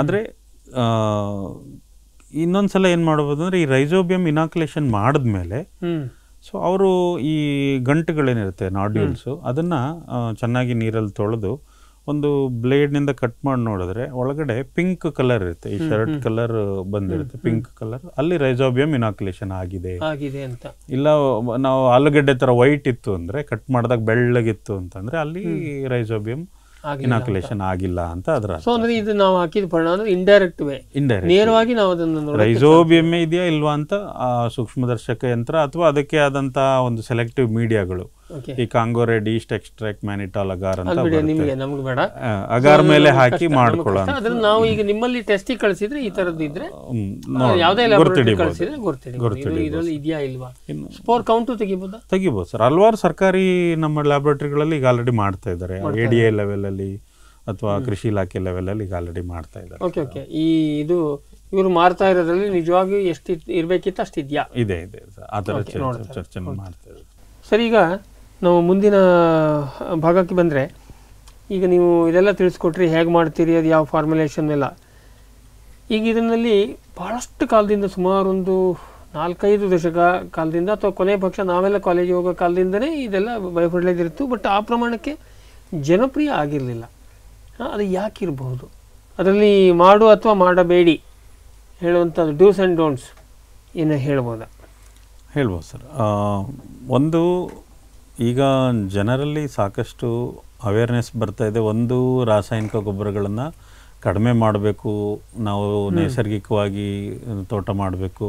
ಆದರೆ ಇನ್ನೊಂದು ಸಲ ಏನು ಮಾಡ್ಬೋದು ಅಂದರೆ ಈ ರೈಸೋಬಿಯಂ ಇನಾಕ್ಯುಲೇಷನ್ ಮಾಡಿದ್ಮೇಲೆ ಸೊ ಅವರು ಈ ಗಂಟುಗಳೇನಿರುತ್ತೆ ನಾಡ್ಯೂಲ್ಸು ಅದನ್ನು ಚೆನ್ನಾಗಿ ನೀರಲ್ಲಿ ತೊಳೆದು ಒಂದು ಬ್ಲೇಡ್ ನಿಂದ ಕಟ್ ಮಾಡಿ ನೋಡಿದ್ರೆ ಒಳಗಡೆ ಪಿಂಕ್ ಕಲರ್ ಇರುತ್ತೆ, ಈ ಶರ್ಟ್ ಕಲರ್ ಬಂದಿರುತ್ತೆ ಪಿಂಕ್ ಕಲರ್, ಅಲ್ಲಿ ರೈಜೋಬಿಯಂ ಇನಾಕ್ಯುಲೇಷನ್ ಆಗಿದೆ ಆಗಿದೆ ಅಂತ. ಇಲ್ಲ ನಾವು ಆಲೂಗಡ್ಡೆ ತರ ವೈಟ್ ಇತ್ತು ಅಂದ್ರೆ ಕಟ್ ಮಾಡಿದಾಗ ಬೆಳ್ಳಗಿತ್ತು ಅಂತಂದ್ರೆ ಅಲ್ಲಿ ರೈಜೋಬಿಯಂ ಇನಾಕ್ಯುಲೇಷನ್ ಆಗಿಲ್ಲ ಅಂತ ಅದರ ಅರ್ಥ. ಸೊ ಅಂದ್ರೆ ಇದು ನಾವು ಹಾಕಿದ ಪರಿಣಾಮ ಇಂಡೈರೆಕ್ಟ್ ವೇ ನೇರವಾಗಿ ನಾವು ಅದನ್ನ ರೈಜೋಬಿಯಂ ಇದೆಯಾ ಇಲ್ವಾ ಅಂತ ಸೂಕ್ಷ್ಮದರ್ಶಕ ಯಂತ್ರ ಅಥವಾ ಅದಕ್ಕೆ ಆದಂತ ಒಂದು ಸೆಲೆಕ್ಟಿವ್ ಮೀಡಿಯಾಗಳು, ಈ Congo red, yeast extract, mannitol, agar ಅಂತ ನಿಮಗೆ ನಮಗೆ ಬೇಡ, ಅಗಾರ್ ಮೇಲೆ ಹಾಕಿ ಮಾಡ್ಕೊಳ್ಳೋಣ. ಅದನ್ನ ನಾವು ಈಗ ನಿಮ್ಮಲ್ಲಿ ಟೆಸ್ಟ್ ಕಳಿಸಿದ್ರೆ ಈ ತರದ್ದು ಇದ್ರೆ ಯಾವುದೇ ಇದೆಯಾ ಇಲ್ವಾ ಸ್ಪೋರ್ ಕೌಂಟು ತೆಗಿಬಹುದು ತೆಗಿಬಹುದು ಸರ್. ಹಲವಾರು ಸರ್ಕಾರಿ ನಮ್ಮ ಲ್ಯಾಬೊರೇಟರಿಗಳಲ್ಲಿ ಈಗ ಆಲ್ರೆಡಿ ಮಾಡ್ತಾ ಇದ್ದಾರೆ, ಎಡಿಎ ಲೆವೆಲ್ ಅಲ್ಲಿ ಅಥವಾ ಕೃಷಿ ಇಲಾಖೆ ಲೆವೆಲ್ ಅಲ್ಲಿ ಈಗ ಆಲ್ರೆಡಿ ಮಾಡ್ತಾ ಇದ್ದಾರೆ. ಓಕೆ ಓಕೆ, ಈ ಇದು ಇವರು ಮಾರ್ತಾ ಇರೋದ್ರಲ್ಲಿ ನಿಜವಾಗಿಯೂ ಎಷ್ಟು ಇರ್ಬೇಕಿತ್ತು ಅಷ್ಟು ಇದೆಯಾ ಇದೆ ಇದೆ ಆ ತರ ಚರ್ಚೆ ಮಾಡ್ತಾ ಇದ್ದಾರೆ ಸರ್. ಈಗ ನಾವು ಮುಂದಿನ ಭಾಗಕ್ಕೆ ಬಂದರೆ, ಈಗ ನೀವು ಇದೆಲ್ಲ ತಿಳಿಸ್ಕೊಟ್ರಿ, ಹೇಗೆ ಮಾಡ್ತೀರಿ, ಅದು ಯಾವ ಫಾರ್ಮುಲೇಷನ್ ಎಲ್ಲ. ಈಗ ಇದರಲ್ಲಿ ಭಾಳಷ್ಟು ಕಾಲದಿಂದ ಸುಮಾರು ಒಂದು ನಾಲ್ಕೈದು ದಶಕ ಕಾಲದಿಂದ ಅಥವಾ ಕೊನೆ ಪಕ್ಷ ನಾವೆಲ್ಲ ಕಾಲೇಜಿಗೆ ಹೋಗೋ ಕಾಲದಿಂದನೇ ಇದೆಲ್ಲ ಬಯೋಫರ್ಟಿಲೈಸರ್, ಬಟ್ ಆ ಪ್ರಮಾಣಕ್ಕೆ ಜನಪ್ರಿಯ ಆಗಿರಲಿಲ್ಲ. ಅದು ಯಾಕಿರಬಹುದು? ಅದರಲ್ಲಿ ಮಾಡು ಅಥವಾ ಮಾಡಬೇಡಿ ಹೇಳುವಂಥದ್ದು, ಡೂಸ್ ಆ್ಯಂಡ್ ಡೋಂಟ್ಸ್ ಏನು ಹೇಳ್ಬೋದಾ? ಹೇಳ್ಬೋದು ಸರ್. ಒಂದು ಈಗ ಜನರಲ್ಲಿ ಸಾಕಷ್ಟು ಅವೇರ್ನೆಸ್ ಬರ್ತಾ ಇದೆ. ಒಂದು, ರಾಸಾಯನಿಕ ಗೊಬ್ಬರಗಳನ್ನು ಕಡಿಮೆ ಮಾಡಬೇಕು, ನಾವು ನೈಸರ್ಗಿಕವಾಗಿ ತೋಟ ಮಾಡಬೇಕು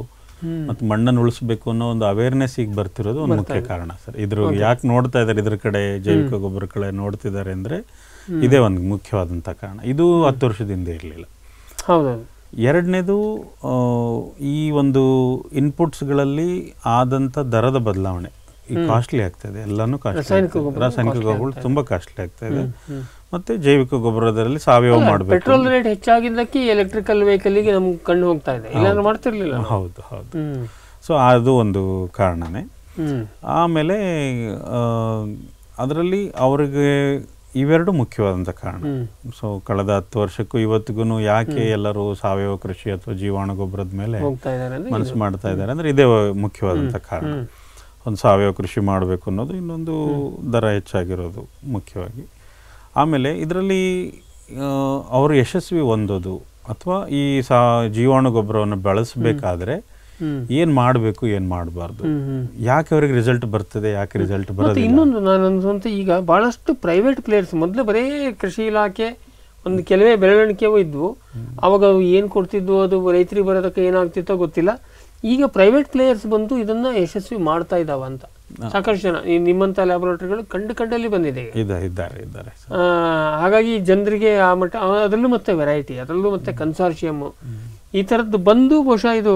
ಮತ್ತು ಮಣ್ಣನ್ನು ಉಳಿಸ್ಬೇಕು ಅನ್ನೋ ಒಂದು ಅವೇರ್ನೆಸ್ ಈಗ ಬರ್ತಿರೋದು ಒಂದು ಮುಖ್ಯ ಕಾರಣ ಸರ್. ಇದ್ರ ಯಾಕೆ ನೋಡ್ತಾ ಇದ್ದಾರೆ ಇದ್ರ ಕಡೆ, ಜೈವಿಕ ಗೊಬ್ಬರ ಕಡೆ ನೋಡ್ತಿದ್ದಾರೆ ಅಂದರೆ ಇದೇ ಒಂದು ಮುಖ್ಯವಾದಂಥ ಕಾರಣ. ಇದು ಹತ್ತು ವರ್ಷದಿಂದ ಇರಲಿಲ್ಲ. ಹೌದೌದು. ಎರಡನೇದು, ಈ ಒಂದು ಇನ್ಪುಟ್ಸ್ಗಳಲ್ಲಿ ಆದಂಥ ದರದ ಬದಲಾವಣೆ ಈ ಕಾಸ್ಟ್ಲಿ ಆಗ್ತಾ ಇದೆ. ಎಲ್ಲಾನು ಕಾಸ್ಟ್ಲಿ, ರಾಸಾಯನಿಕ ಗೊಬ್ಬರಗಳು ತುಂಬ ಕಾಸ್ಟ್ಲಿ ಆಗ್ತಾ ಇದೆ. ಮತ್ತೆ ಜೈವಿಕ ಗೊಬ್ಬರದಲ್ಲಿ ಸಾವಯವ ಮಾಡಬೇಕು. ಪೆಟ್ರೋಲ್ ರೇಟ್ ಹೆಚ್ಚಾಗಿದ್ದಕ್ಕೆ ಎಲೆಕ್ಟ್ರಿಕಲ್ ವೆಹಿಕಲ್ಗೆ ನಮ್ಮ ಕಣ್ಣು ಹೋಗ್ತಾ ಇದೆ, ಇಲ್ಲಾಂದ್ರೆ ಮಾಡ್ತಿರ್ಲಿಲ್ಲ. ಹೌದು ಹೌದು. ಸೊ ಅದು ಒಂದು ಕಾರಣನೇ. ಆಮೇಲೆ ಅದರಲ್ಲಿ ಅವರಿಗೆ ಇವೆರಡು ಮುಖ್ಯವಾದಂಥ ಕಾರಣ. ಸೊ ಕಳೆದ ಹತ್ತು ವರ್ಷಕ್ಕೂ ಇವತ್ತಿಗೂ ಯಾಕೆ ಎಲ್ಲರೂ ಸಾವಯವ ಕೃಷಿ ಅಥವಾ ಜೀವಾಣು ಗೊಬ್ಬರದ ಮೇಲೆ ಮನಸ್ಸು ಮಾಡ್ತಾ ಇದ್ದಾರೆ ಅಂದರೆ ಇದೇ ಮುಖ್ಯವಾದಂಥ ಕಾರಣ. ಒಂದು ಸಾವಯವ ಕೃಷಿ ಮಾಡಬೇಕು ಅನ್ನೋದು, ಇನ್ನೊಂದು ದರ ಹೆಚ್ಚಾಗಿರೋದು ಮುಖ್ಯವಾಗಿ. ಆಮೇಲೆ ಇದರಲ್ಲಿ ಅವರು ಯಶಸ್ವಿ ಹೊಂದೋದು ಅಥವಾ ಈ ಸಾ ಜೀವಾಣು ಗೊಬ್ಬರವನ್ನು ಬಳಸಬೇಕಾದ್ರೆ ಏನು ಮಾಡಬೇಕು ಏನು ಮಾಡಬಾರ್ದು, ಯಾಕೆ ಅವ್ರಿಗೆ ರಿಸಲ್ಟ್ ಬರ್ತದೆ ಯಾಕೆ ರಿಸಲ್ಟ್ ಬರೋದು. ಇನ್ನೊಂದು ನಾನು ಅನ್ಸುವಂತ, ಈಗ ಭಾಳಷ್ಟು ಪ್ರೈವೇಟ್ ಪ್ಲೇಯರ್ಸ್ ಮೊದಲು ಬರೀ ಕೃಷಿ ಇಲಾಖೆ ಒಂದು ಕೆಲವೇ ಬೆಳವಣಿಗೆವೂ ಇದ್ವು, ಅವಾಗ ಏನು ಕೊಡ್ತಿದ್ವು, ಅದು ರೈತರಿಗೆ ಬರೋದಕ್ಕೆ ಏನಾಗ್ತಿತ್ತೋ ಗೊತ್ತಿಲ್ಲ. ಈಗ ಪ್ರೈವೇಟ್ ಪ್ಲೇಯರ್ಸ್ ಬಂದು ಇದನ್ನ ಯಶಸ್ವಿ ಮಾಡ್ತಾ ಇದ್ದಾವ ಅಂತ ಸಾಕಷ್ಟು ಜನ ನಿಮ್ಮಂತ ಲ್ಯಾಬೊರೇಟರಿಗಳು ಕಂಡು ಕಂಡಲ್ಲಿ ಬಂದಿದೆ. ಹಾಗಾಗಿ ಜನರಿಗೆ ಆ ಮಟ್ಟ, ಅದರಲ್ಲೂ ಮತ್ತೆ ವೆರೈಟಿ, ಅದರಲ್ಲೂ ಮತ್ತೆ ಕನ್ಸಾರ್ಷಿಯಮ್ ಈ ಥರದ್ದು ಬಂದು ಬಹುಶಃ ಇದು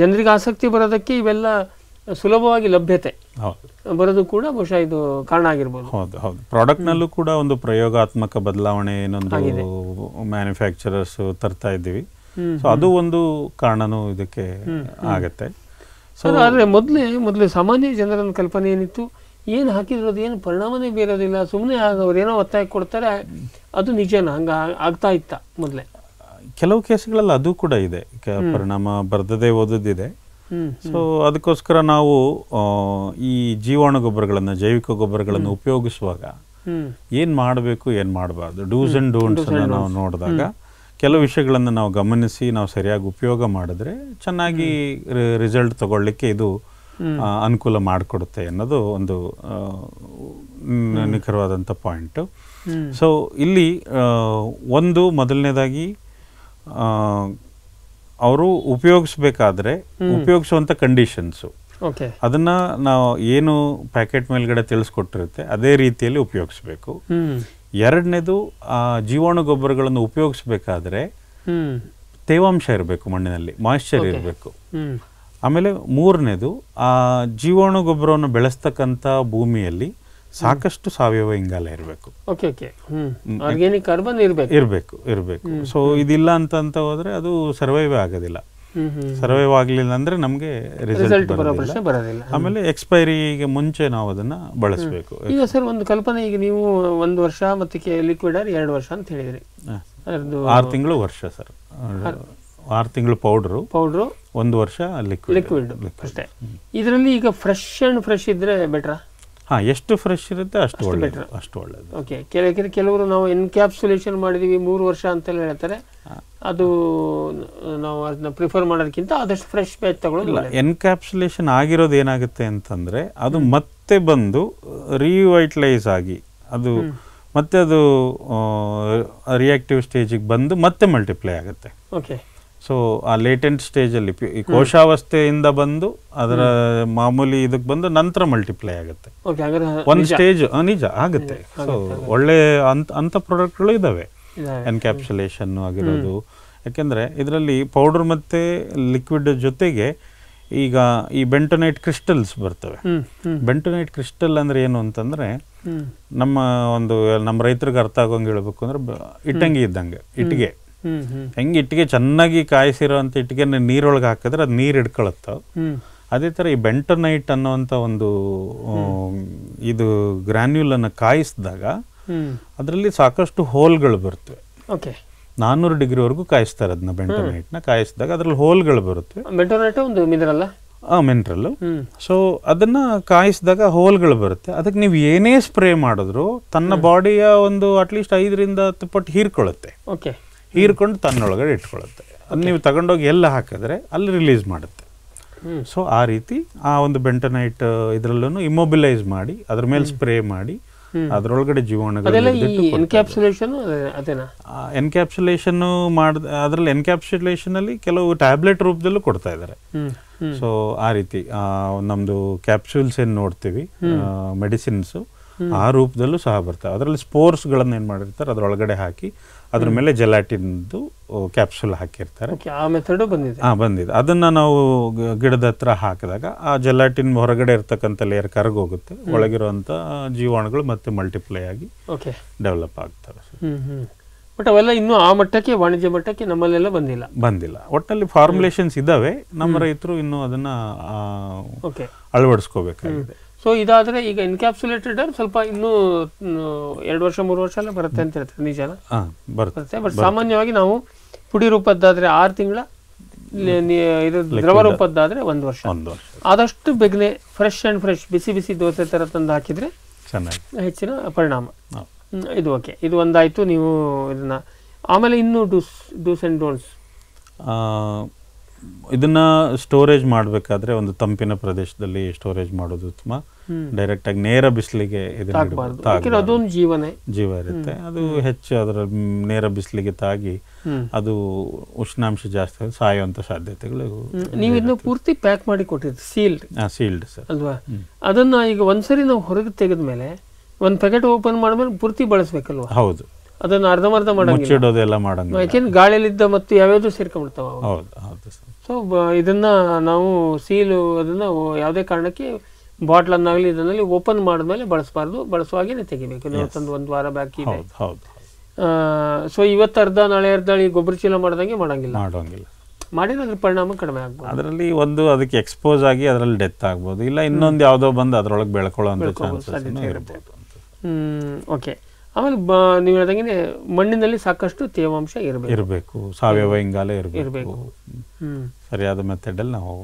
ಜನರಿಗೆ ಆಸಕ್ತಿ ಬರೋದಕ್ಕೆ ಇವೆಲ್ಲ ಸುಲಭವಾಗಿ ಲಭ್ಯತೆ ಬರೋದು ಕೂಡ ಬಹುಶಃ ಇದು ಕಾರಣ ಆಗಿರ್ಬೋದು. ಹೌದು ಹೌದು. ಪ್ರಾಡಕ್ಟ್ನಲ್ಲೂ ಕೂಡ ಒಂದು ಪ್ರಯೋಗಾತ್ಮಕ ಬದಲಾವಣೆ ಏನೊಂದು ಮ್ಯಾನುಫ್ಯಾಕ್ಚರರ್ಸ್ ತರ್ತಾ ಇದ್ದೀವಿ. ಸೊ ಅದು ಒಂದು ಕಾರಣನೂ ಇದಕ್ಕೆ ಆಗತ್ತೆ. ಸೊ ಆದರೆ ಮೊದಲೇ ಮೊದಲೇ ಸಾಮಾನ್ಯ ಜನರ ಕಲ್ಪನೆ ಏನಿತ್ತು, ಏನು ಹಾಕಿರೋದು ಏನು ಪರಿಣಾಮನೇ ಬೀರೋದಿಲ್ಲ, ಸುಮ್ಮನೆ ಅವ್ರು ಏನೋ ಒತ್ತಾಯ ಕೊಡ್ತಾರೆ, ಅದು ನಿಜನ ಹಂಗ ಆಗ್ತಾ ಇತ್ತ ಮೊದಲೇ? ಕೆಲವು ಕೇಸ್ಗಳಲ್ಲಿ ಅದು ಕೂಡ ಇದೆ, ಪರಿಣಾಮ ಬರ್ದದೇ ಓದೋದಿದೆ. ಸೊ ಅದಕ್ಕೋಸ್ಕರ ನಾವು ಈ ಜೀವಾಣು ಗೊಬ್ಬರಗಳನ್ನು ಜೈವಿಕ ಗೊಬ್ಬರಗಳನ್ನು ಉಪಯೋಗಿಸುವಾಗ ಏನ್ ಮಾಡಬೇಕು ಏನ್ ಮಾಡಬಾರ್ದು, ಡೂಸ್ ಅಂಡ್ ಡೋಂಟ್ಸ್ ಅನ್ನ ನಾವು ನೋಡಿದಾಗ ಕೆಲವು ವಿಷಯಗಳನ್ನು ನಾವು ಗಮನಿಸಿ ನಾವು ಸರಿಯಾಗಿ ಉಪಯೋಗ ಮಾಡಿದ್ರೆ ಚೆನ್ನಾಗಿ ರಿಸಲ್ಟ್ ತಗೊಳ್ಳಿಕ್ಕೆ ಇದು ಅನುಕೂಲ ಮಾಡಿಕೊಡುತ್ತೆ ಅನ್ನೋದು ಒಂದು ನಿಖರವಾದಂಥ ಪಾಯಿಂಟು. ಸೊ ಇಲ್ಲಿ ಒಂದು ಮೊದಲನೇದಾಗಿ ಅವರು ಉಪಯೋಗಿಸ್ಬೇಕಾದ್ರೆ ಉಪಯೋಗಿಸುವಂಥ ಕಂಡೀಷನ್ಸು ಅದನ್ನು ನಾವು ಏನು ಪ್ಯಾಕೆಟ್ ಮೇಲ್ಗಡೆ ತಿಳಿಸ್ಕೊಟ್ಟಿರುತ್ತೆ ಅದೇ ರೀತಿಯಲ್ಲಿ ಉಪಯೋಗಿಸ್ಬೇಕು. ಎರಡನೇದು, ಆ ಜೀವಾಣು ಗೊಬ್ಬರಗಳನ್ನು ಉಪಯೋಗಿಸ್ಬೇಕಾದ್ರೆ ತೇವಾಂಶ ಇರಬೇಕು, ಮಣ್ಣಿನಲ್ಲಿ ಮಾಯಿಶ್ಚರ್ ಇರಬೇಕು. ಆಮೇಲೆ ಮೂರನೇದು, ಆ ಜೀವಾಣು ಗೊಬ್ಬರವನ್ನು ಬೆಳೆಸ್ತಕ್ಕಂಥ ಭೂಮಿಯಲ್ಲಿ ಸಾಕಷ್ಟು ಸಾವಯವ ಇಂಗಾಲ ಇರಬೇಕು, ಆರ್ಗ್ಯಾನಿಕ್ ಕಾರ್ಬನ್ ಇರಬೇಕು ಇರಬೇಕು. ಸೊ ಇದಿಲ್ಲ ಅಂತ ಹೋದ್ರೆ ಅದು ಸರ್ವೈವ್ ಆಗೋದಿಲ್ಲ. ಸರ್ವೈವ್ ಆಗಲಿಲ್ಲ ಅಂದ್ರೆ ನಮಗೆ ರಿಸಲ್ಟ್ ಬರೋದಿಲ್ಲ. ಆಮೇಲೆ ಎಕ್ಸ್ಪೈರಿಗೆ ಮುಂಚೆ ನಾವು ಅದನ್ನ ಬಳಸಬೇಕು. ಈಗ ಸರ್ ಒಂದು ಕಲ್ಪನೆ, ಈಗ ನೀವು ಒಂದು ವರ್ಷ ಮತ್ತೆ ಲಿಕ್ವಿಡ್ ಎರಡು ವರ್ಷ ಅಂತ ಹೇಳಿದ್ರಿ, ಆರು ತಿಂಗಳು ವರ್ಷ ಸರ್, ಆರು ತಿಂಗಳು ಪೌಡರ್ ಪೌಡರ್ ಒಂದು ವರ್ಷ ಲಿಕ್ವಿಡ್ ಲಿಕ್ವಿಡ್ ಅಷ್ಟೇ. ಇದರಲ್ಲಿ ಈಗ ಫ್ರೆಶ್ ಅಂಡ್ ಫ್ರೆಶ್ ಇದ್ರೆ ಬೆಟರ್ हाँ ಎಷ್ಟು ಫ್ರೆಶ್ ಇರುತ್ತೆ ಅಷ್ಟು ಒಳ್ಳೆಯದು ಅಷ್ಟು ಒಳ್ಳೆಯದು ಓಕೆ ಕೆಲವರು ಕೆಲವರು ನಾವು ಎನ್ಕ್ಯಾಪ್ಸುಲೇಷನ್ ಮಾಡಿದೀವಿ ಮೂರು ವರ್ಷ ಅಂತ ಹೇಳ್ತಾರೆ ಅದು ನಾವು ಅದನ್ನ ಪ್ರಿಫರ್ ಮಾಡೋದಕ್ಕಿಂತ ಆದಷ್ಟು ಫ್ರೆಶ್ ಬ್ಯಾಚ್ ತಗೊಳ್ಳೋದು ಎನ್ಕ್ಯಾಪ್ಸುಲೇಷನ್ ಆಗಿರೋದು ಏನಾಗುತ್ತೆ ಅಂತಂದ್ರೆ ಅದು ಮತ್ತೆ ಬಂದು ರಿವೈಟಲೈಸ್ ಆಗಿ ಅದು ಮತ್ತೆ ಅದು ರಿಯಾಕ್ಟಿವ್ ಸ್ಟೇಜಿಗೆ ಬಂದು ಮತ್ತೆ ಮಲ್ಟಿಪ್ಲೈ ಆಗುತ್ತೆ ಓಕೆ ಸೊ ಆ ಲೇಟೆಂಟ್ ಸ್ಟೇಜಲ್ಲಿ ಈ ಕೋಶಾವಸ್ಥೆಯಿಂದ ಬಂದು ಅದರ ಮಾಮೂಲಿ ಇದಕ್ಕೆ ಬಂದು ನಂತರ ಮಲ್ಟಿಪ್ಲೈ ಆಗುತ್ತೆ ಒಂದು ಸ್ಟೇಜ್ ನಿಜ ಆಗುತ್ತೆ ಸೊ ಒಳ್ಳೆ ಅಂತ ಅಂಥ ಪ್ರಾಡಕ್ಟ್ಗಳು ಇದ್ದಾವೆ ಎನ್ಕ್ಯಾಪ್ಸುಲೇಷನ್ ಆಗಿರೋದು ಯಾಕೆಂದರೆ ಇದರಲ್ಲಿ ಪೌಡರ್ ಮತ್ತು ಲಿಕ್ವಿಡ್ ಜೊತೆಗೆ ಈಗ ಈ ಬೆಂಟೊನೈಟ್ ಕ್ರಿಸ್ಟಲ್ಸ್ ಬರ್ತವೆ ಬೆಂಟೊನೈಟ್ ಕ್ರಿಸ್ಟಲ್ ಅಂದರೆ ಏನು ಅಂತಂದರೆ ನಮ್ಮ ಒಂದು ನಮ್ಮ ರೈತರಿಗೆ ಅರ್ಥ ಆಗೋಂಗೆ ಹೇಳಬೇಕು ಅಂದರೆ ಇಟ್ಟಂಗಿ ಇದ್ದಂಗೆ ಇಟ್ಟಿಗೆ ಹೆಂಗೆ ಇಟ್ಟಿಗೆ ಚೆನ್ನಾಗಿ ಕಾಯಿಸಿರೋ ಅಂತ ಇಟ್ಟಿಗೆ ನೀರೊಳಗೆ ಹಾಕಿದ್ರೆ ಅದು ನೀರು ಹಿಡ್ಕೊಳತ್ತ ಅದೇ ಥರ ಈ ಬೆಂಟೊನೈಟ್ ಅನ್ನೋವಂಥ ಒಂದು ಇದು ಗ್ರ್ಯಾನ್ಯೂಲನ್ನು ಕಾಯಿಸಿದಾಗ ಅದರಲ್ಲಿ ಸಾಕಷ್ಟು ಹೋಲ್ಗಳು ಬರ್ತವೆ ಓಕೆ ನಾನ್ನೂರು ಡಿಗ್ರಿವರೆಗೂ ಕಾಯಿಸ್ತಾರೆ ಅದನ್ನ ಬೆಂಟೊನೈಟ್ನ ಕಾಯಿಸಿದಾಗ ಅದರಲ್ಲಿ ಹೋಲ್ಗಳು ಬರುತ್ತೆ ಬೆಂಟೊನೈಟ್ ಒಂದು ಮಿನರಲ್ ಆ ಮಿನರಲ್ ಸೊ ಅದನ್ನು ಕಾಯಿಸಿದಾಗ ಹೋಲ್ಗಳು ಬರುತ್ತೆ ಅದಕ್ಕೆ ನೀವು ಏನೇ ಸ್ಪ್ರೇ ಮಾಡಿದ್ರು ತನ್ನ ಬಾಡಿಯ ಒಂದು ಅಟ್ಲೀಸ್ಟ್ ಐದರಿಂದ ಹತ್ತು ಪಟ್ಟು ಹೀರ್ಕೊಳ್ಳುತ್ತೆ ಓಕೆ ಹೀರ್ಕೊಂಡು ತನ್ನೊಳಗಡೆ ಇಟ್ಕೊಳ್ಳುತ್ತೆ ಅದು ನೀವು ತಗೊಂಡೋಗಿ ಎಲ್ಲ ಹಾಕಿದ್ರೆ ಅಲ್ಲಿ ರಿಲೀಸ್ ಮಾಡುತ್ತೆ ಸೊ ಆ ರೀತಿ ಆ ಒಂದು ಬೆಂಟೊನೈಟ್ ಇದರಲ್ಲೂ ಇಮ್ಮೊಬಿಲೈಸ್ ಮಾಡಿ ಅದ್ರ ಮೇಲೆ ಸ್ಪ್ರೇ ಮಾಡಿ ಅದರೊಳಗಡೆ ಜೀವಾಣುಗಳು ಎನ್ಕ್ಯಾಪ್ಸುಲೇಷನ್ ಅದೇನಾ ಎನ್ಕ್ಯಾಪ್ಸುಲೇಷನ್ ಮಾಡಿದ ಅದರಲ್ಲಿ ಎನ್ಕ್ಯಾಪ್ಸುಲೇಷನಲ್ಲಿ ಕೆಲವು ಟ್ಯಾಬ್ಲೆಟ್ ರೂಪದಲ್ಲೂ ಕೊಡ್ತಾ ಇದ್ದಾರೆ ಸೊ ಆ ರೀತಿ ನಮ್ಮದು ಕ್ಯಾಪ್ಸೂಲ್ಸ್ ಏನು ನೋಡ್ತೀವಿ ಮೆಡಿಸಿನ್ಸು ಆ ರೂಪದಲ್ಲೂ ಸಹ ಬರ್ತವೆ ಅದರಲ್ಲಿ ಸ್ಪೋರ್ಸ್ಗಳನ್ನು ಏನು ಮಾಡಿರ್ತಾರೆ ಅದರೊಳಗಡೆ ಹಾಕಿ ಅದ್ರ ಮೇಲೆ ಜೆಲಾಟಿನ್ದು ಕ್ಯಾಪ್ಸೂಲ್ ಹಾಕಿರ್ತಾರೆ ಹಾಂ ಬಂದಿದೆ ಅದನ್ನು ನಾವು ಗಿಡದ ಹತ್ರ ಹಾಕಿದಾಗ ಆ ಜೆಲಾಟಿನ್ ಹೊರಗಡೆ ಇರ್ತಕ್ಕಂಥ ಲೇಯರ್ ಕರಗೋಗುತ್ತೆ ಒಳಗಿರುವಂಥ ಜೀವಾಣುಗಳು ಮತ್ತೆ ಮಲ್ಟಿಪ್ಲೈ ಆಗಿ ಡೆವಲಪ್ ಆಗ್ತವೆ ಬಟ್ ಅವೆಲ್ಲ ಇನ್ನೂ ಆ ಮಟ್ಟಕ್ಕೆ ವಾಣಿಜ್ಯ ಮಟ್ಟಕ್ಕೆ ನಮ್ಮಲ್ಲೆಲ್ಲ ಬಂದಿಲ್ಲ ಬಂದಿಲ್ಲ ಒಟ್ಟಲ್ಲಿ ಫಾರ್ಮುಲೇಷನ್ಸ್ ಇದ್ದಾವೆ ನಮ್ಮ ರೈತರು ಇನ್ನೂ ಅದನ್ನು ಅಳವಡಿಸ್ಕೋಬೇಕಾಗಿದೆ ಸೊ ಇದಾದರೆ ಈಗ ಎನ್ಕ್ಯಾಪ್ಸುಲೇಟೆಡ್ ಸ್ವಲ್ಪ ಇನ್ನೂ ಎರಡು ವರ್ಷ ಮೂರು ವರ್ಷ ಎಲ್ಲ ಬರುತ್ತೆ ಅಂತ ಹೇಳ್ತಾರೆ ನಿಜನಾ ಬರುತ್ತೆ ಬಟ್ ಸಾಮಾನ್ಯವಾಗಿ ನಾವು ಪುಡಿ ರೂಪದ್ದಾದರೆ ಆರು ತಿಂಗಳ ದ್ರವ ರೂಪದ್ದಾದರೆ ಒಂದು ವರ್ಷ ಆದಷ್ಟು ಬೇಗನೆ ಫ್ರೆಶ್ ಆ್ಯಂಡ್ ಫ್ರೆಶ್ ಬಿಸಿ ಬಿಸಿ ದೋಸೆ ಥರ ತಂದು ಹಾಕಿದರೆ ಹೆಚ್ಚಿನ ಪರಿಣಾಮ ಇದು ಓಕೆ ಇದು ಒಂದಾಯಿತು ನೀವು ಇದನ್ನು ಆಮೇಲೆ ಇನ್ನೂ ಡೂಸ್ ಡೂಸ್ ಆ್ಯಂಡ್ ಡೋನ್ಸ್ ಇದನ್ನ ಸ್ಟೋರೇಜ್ ಮಾಡಬೇಕಾದ್ರೆ ಒಂದು ತಂಪಿನ ಪ್ರದೇಶದಲ್ಲಿ ಸ್ಟೋರೇಜ್ ಮಾಡೋದು ಉತ್ತಮ ಡೈರೆಕ್ಟ್ ಆಗಿ ನೇರ ಬಿಸಿಲಿಗೆ ಜೀವ ಇರುತ್ತೆ ಅದು ಹೆಚ್ಚು ಅದರ ನೇರ ಬಿಸಿಲಿಗೆ ತಾಗಿ ಅದು ಉಷ್ಣಾಂಶ ಜಾಸ್ತಿ ಸಾಯುವಂತ ಸಾಧ್ಯತೆಗಳು ನೀವು ಇದನ್ನ ಪೂರ್ತಿ ಪ್ಯಾಕ್ ಮಾಡಿ ಕೊಟ್ಟಿದ್ರಿ ಸೀಲ್ಡ್ ಸೀಲ್ಡ್ ಸರ್ ಅಲ್ವಾ ಅದನ್ನ ಈಗ ಒಂದ್ಸರಿ ನಾವು ಹೊರಗೆ ತೆಗೆದ್ಮೇಲೆ ಒಂದು ಪ್ಯಾಕೆಟ್ ಓಪನ್ ಮಾಡಿದ್ಮೇಲೆ ಪೂರ್ತಿ ಬಳಸಬೇಕಲ್ವಾ ಹೌದು ಅದನ್ನು ಅರ್ಧಮರ್ಧ ಮಾಡೋದಿಲ್ಲ ಯಾಕೆಂದ್ರೆ ಗಾಳಿಯಲ್ಲಿದ್ದ ಮತ್ತು ಯಾವ್ಯಾವ್ದು ಸೇರ್ಕೊಂಡ್ಬಿಡ್ತಾವ ಸೊ ಇದನ್ನ ನಾವು ಸೀಲು ಅದನ್ನ ಯಾವುದೇ ಕಾರಣಕ್ಕೆ ಬಾಟ್ಲನ್ನಾಗಲಿ ಇದನ್ನಲ್ಲಿ ಓಪನ್ ಮಾಡಿದ್ಮೇಲೆ ಬಳಸಬಾರ್ದು ಬಳಸುವಾಗೇನೆ ತೆಗಿಬೇಕು ನೀವು ತಂದು ಒಂದು ವಾರ ಬಾಕಿ ಇದೆ ಸೊ ಇವತ್ತು ಅರ್ಧ ನಾಳೆ ಅರ್ಧ ಈ ಗೊಬ್ಬರ ಚೀಲ ಮಾಡ್ದಂಗೆ ಮಾಡಂಗಿಲ್ಲ ಮಾಡೋಂಗಿಲ್ಲ ಮಾಡಿದ್ರೆ ಅದ್ರ ಪರಿಣಾಮ ಕಡಿಮೆ ಆಗ್ಬೋದು ಅದರಲ್ಲಿ ಒಂದು ಅದಕ್ಕೆ ಎಕ್ಸ್ಪೋಸ್ ಆಗಿ ಅದರಲ್ಲಿ ಡೆತ್ ಆಗ್ಬೋದು ಇಲ್ಲ ಇನ್ನೊಂದು ಯಾವುದೋ ಬಂದು ಅದರೊಳಗೆ ಬೆಳ್ಕೊಳ್ಳೋ ಚಾನ್ಸಸ್ ಇರಬಹುದು ಓಕೆ ಆಮೇಲೆ ಬ ನೀವು ಹೇಳ್ದಂಗೆ ಮಣ್ಣಿನಲ್ಲಿ ಸಾಕಷ್ಟು ತೇವಾಂಶ ಇರಬೇಕು ಇರಬೇಕು ಸಾವಯವ ಇಂಗಾಲ ಇರಬೇಕು ಸರಿಯಾದ ಮೆಥಡಲ್ಲಿ ನಾವು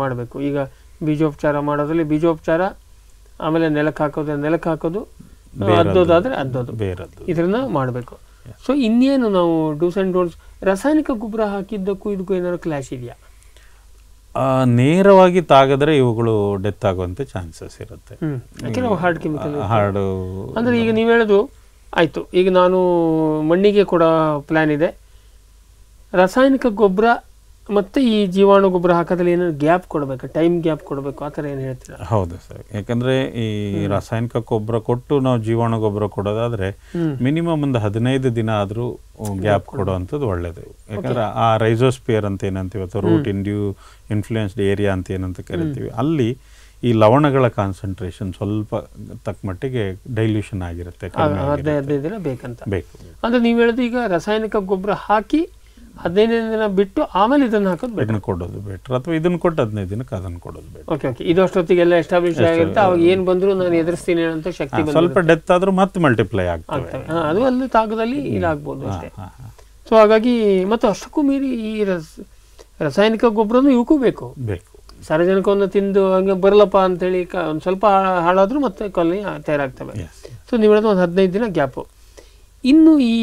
ಮಾಡಬೇಕು ಈಗ ಬೀಜೋಪಚಾರ ಮಾಡೋದ್ರಲ್ಲಿ ಬೀಜೋಪಚಾರ ಆಮೇಲೆ ನೆಲಕ್ಕೆ ಹಾಕೋದು ನೆಲಕ್ಕೆ ಹಾಕೋದು ಅದ್ದೋದಾದರೆ ಅದ್ದೋದು ಬೇರದ್ದು ಇದನ್ನ ಮಾಡಬೇಕು ಸೊ ಇನ್ನೇನು ನಾವು ಡೂಸ್ ಆ್ಯಂಡ್ ಡೋನ್ಸ್ ರಾಸಾಯನಿಕ ಗೊಬ್ಬರ ಹಾಕಿದ್ದಕ್ಕೂ ಇದಕ್ಕೂ ಏನಾದ್ರು ಕ್ಲಾಶ್ ಇದೆಯಾ ನೇರವಾಗಿ ತಾಗದ್ರೆ ಇವುಗಳು ಡೆತ್ ಆಗುವಂತ ಚಾನ್ಸಸ್ ಇರುತ್ತೆ ಹಾರ್ಡ್ ಕೆಮಿಕಲ್ ಹಾರ್ಡ್ ಅಂದ್ರೆ ಈಗ ನೀವು ಹೇಳೋದು ಆಯ್ತು ಈಗ ನಾನು ಮಣ್ಣಿಗೆ ಕೂಡ ಪ್ಲಾನ್ ಇದೆ ರಾಸಾಯನಿಕ ಗೊಬ್ಬರ ಮತ್ತೆ ಈ ಜೀವಾಣು ಗೊಬ್ಬರ ಹಾಕೋದ್ರಲ್ಲಿ ಏನಾದ್ರು ಗ್ಯಾಪ್ ಕೊಡಬೇಕು ಟೈಮ್ ಗ್ಯಾಪ್ ಕೊಡಬೇಕು ಆ ಥರ ಏನು ಹೇಳ್ತೀರಾ ಹೌದು ಸರ್ ಯಾಕಂದ್ರೆ ಈ ರಾಸಾಯನಿಕ ಗೊಬ್ಬರ ಕೊಟ್ಟು ನಾವು ಜೀವಾಣು ಗೊಬ್ಬರ ಕೊಡೋದಾದ್ರೆ ಮಿನಿಮಮ್ ಒಂದು ಹದಿನೈದು ದಿನ ಆದರೂ ಗ್ಯಾಪ್ ಕೊಡೋವಂಥದ್ದು ಒಳ್ಳೇದು ಯಾಕಂದ್ರೆ ಆ ರೈಸೋಸ್ಪಿಯರ್ ಅಂತ ಏನಂತೀವಿ ಅಥವಾ ರೂಟ್ ಇಂಡ್ಯೂ ಇನ್ಫ್ಲೂಯೆನ್ಸ್ಡ್ ಏರಿಯಾ ಅಂತ ಏನಂತ ಕರಿತೀವಿ ಅಲ್ಲಿ ಈ ಲವಣಗಳ ಕಾನ್ಸಂಟ್ರೇಷನ್ ಸ್ವಲ್ಪ ತಕ್ಕ ಮಟ್ಟಿಗೆ ಡೈಲ್ಯೂಷನ್ ಆಗಿರುತ್ತೆ ಹದಿನೈದು ದಿನ ಬೇಕಂತ ಬೇಕು ಅಂದ್ರೆ ನೀವು ಹೇಳೋದು ಈಗ ರಾಸಾಯನಿಕ ಗೊಬ್ಬರ ಹಾಕಿ ಹದಿನೈದು ದಿನ ಬಿಟ್ಟು ಆಮೇಲೆ ಇದನ್ನು ಹಾಕೋದು ಇದನ್ನು ಕೊಡೋದು ಬೆಟ್ರ್ ಅಥವಾ ಇದನ್ನು ಕೊಟ್ಟು ಹದಿನೈದು ದಿನಕ್ಕೆ ಅದನ್ನು ಕೊಡೋದು ಬೆಟ್ರ್ ಓಕೆ ಓಕೆ ಇದು ಅಷ್ಟೊತ್ತಿಗೆಲ್ಲ ಎಸ್ಟಾಬ್ಲಿಷ್ ಆಗಿರುತ್ತೆ ಅವಾಗ ಏನು ಬಂದರೂ ನಾನು ಎದುರಿಸ್ತೀನಿ ಅಂತ ಶಕ್ತಿ ಬಂದು ಸ್ವಲ್ಪ ಡೆತ್ ಆದರೂ ಮತ್ತೆ ಮಲ್ಟಿಪ್ಲೈ ಆಗ್ತವೆ ಅದು ಅಲ್ಲಿ ತಾಗದಲ್ಲಿ ಇದಾಗ್ಬೋದು ಅಷ್ಟೇ ಸೊ ಹಾಗಾಗಿ ಮತ್ತು ಅಷ್ಟಕ್ಕೂ ಮೀರಿ ಈ ರಸ ರಾಸಾಯನಿಕ ಗೊಬ್ಬರನೂ ಇವಕ್ಕೂ ಬೇಕು ಬೇಕು ಸಾರಜನಕವನ್ನು ತಿಂದು ಹಂಗೆ ಬರಲಪ್ಪ ಅಂತ ಹೇಳಿ ಒಂದು ಸ್ವಲ್ಪ ಹಾಳಾದರೂ ಮತ್ತೆ ಕಾಲನಿ ತಯಾರಾಗ್ತವೆ. ಸೊ ನೀವು ಹೇಳೋದು ಒಂದು ಹದಿನೈದು ದಿನ ಗ್ಯಾಪು. ಇನ್ನು ಈ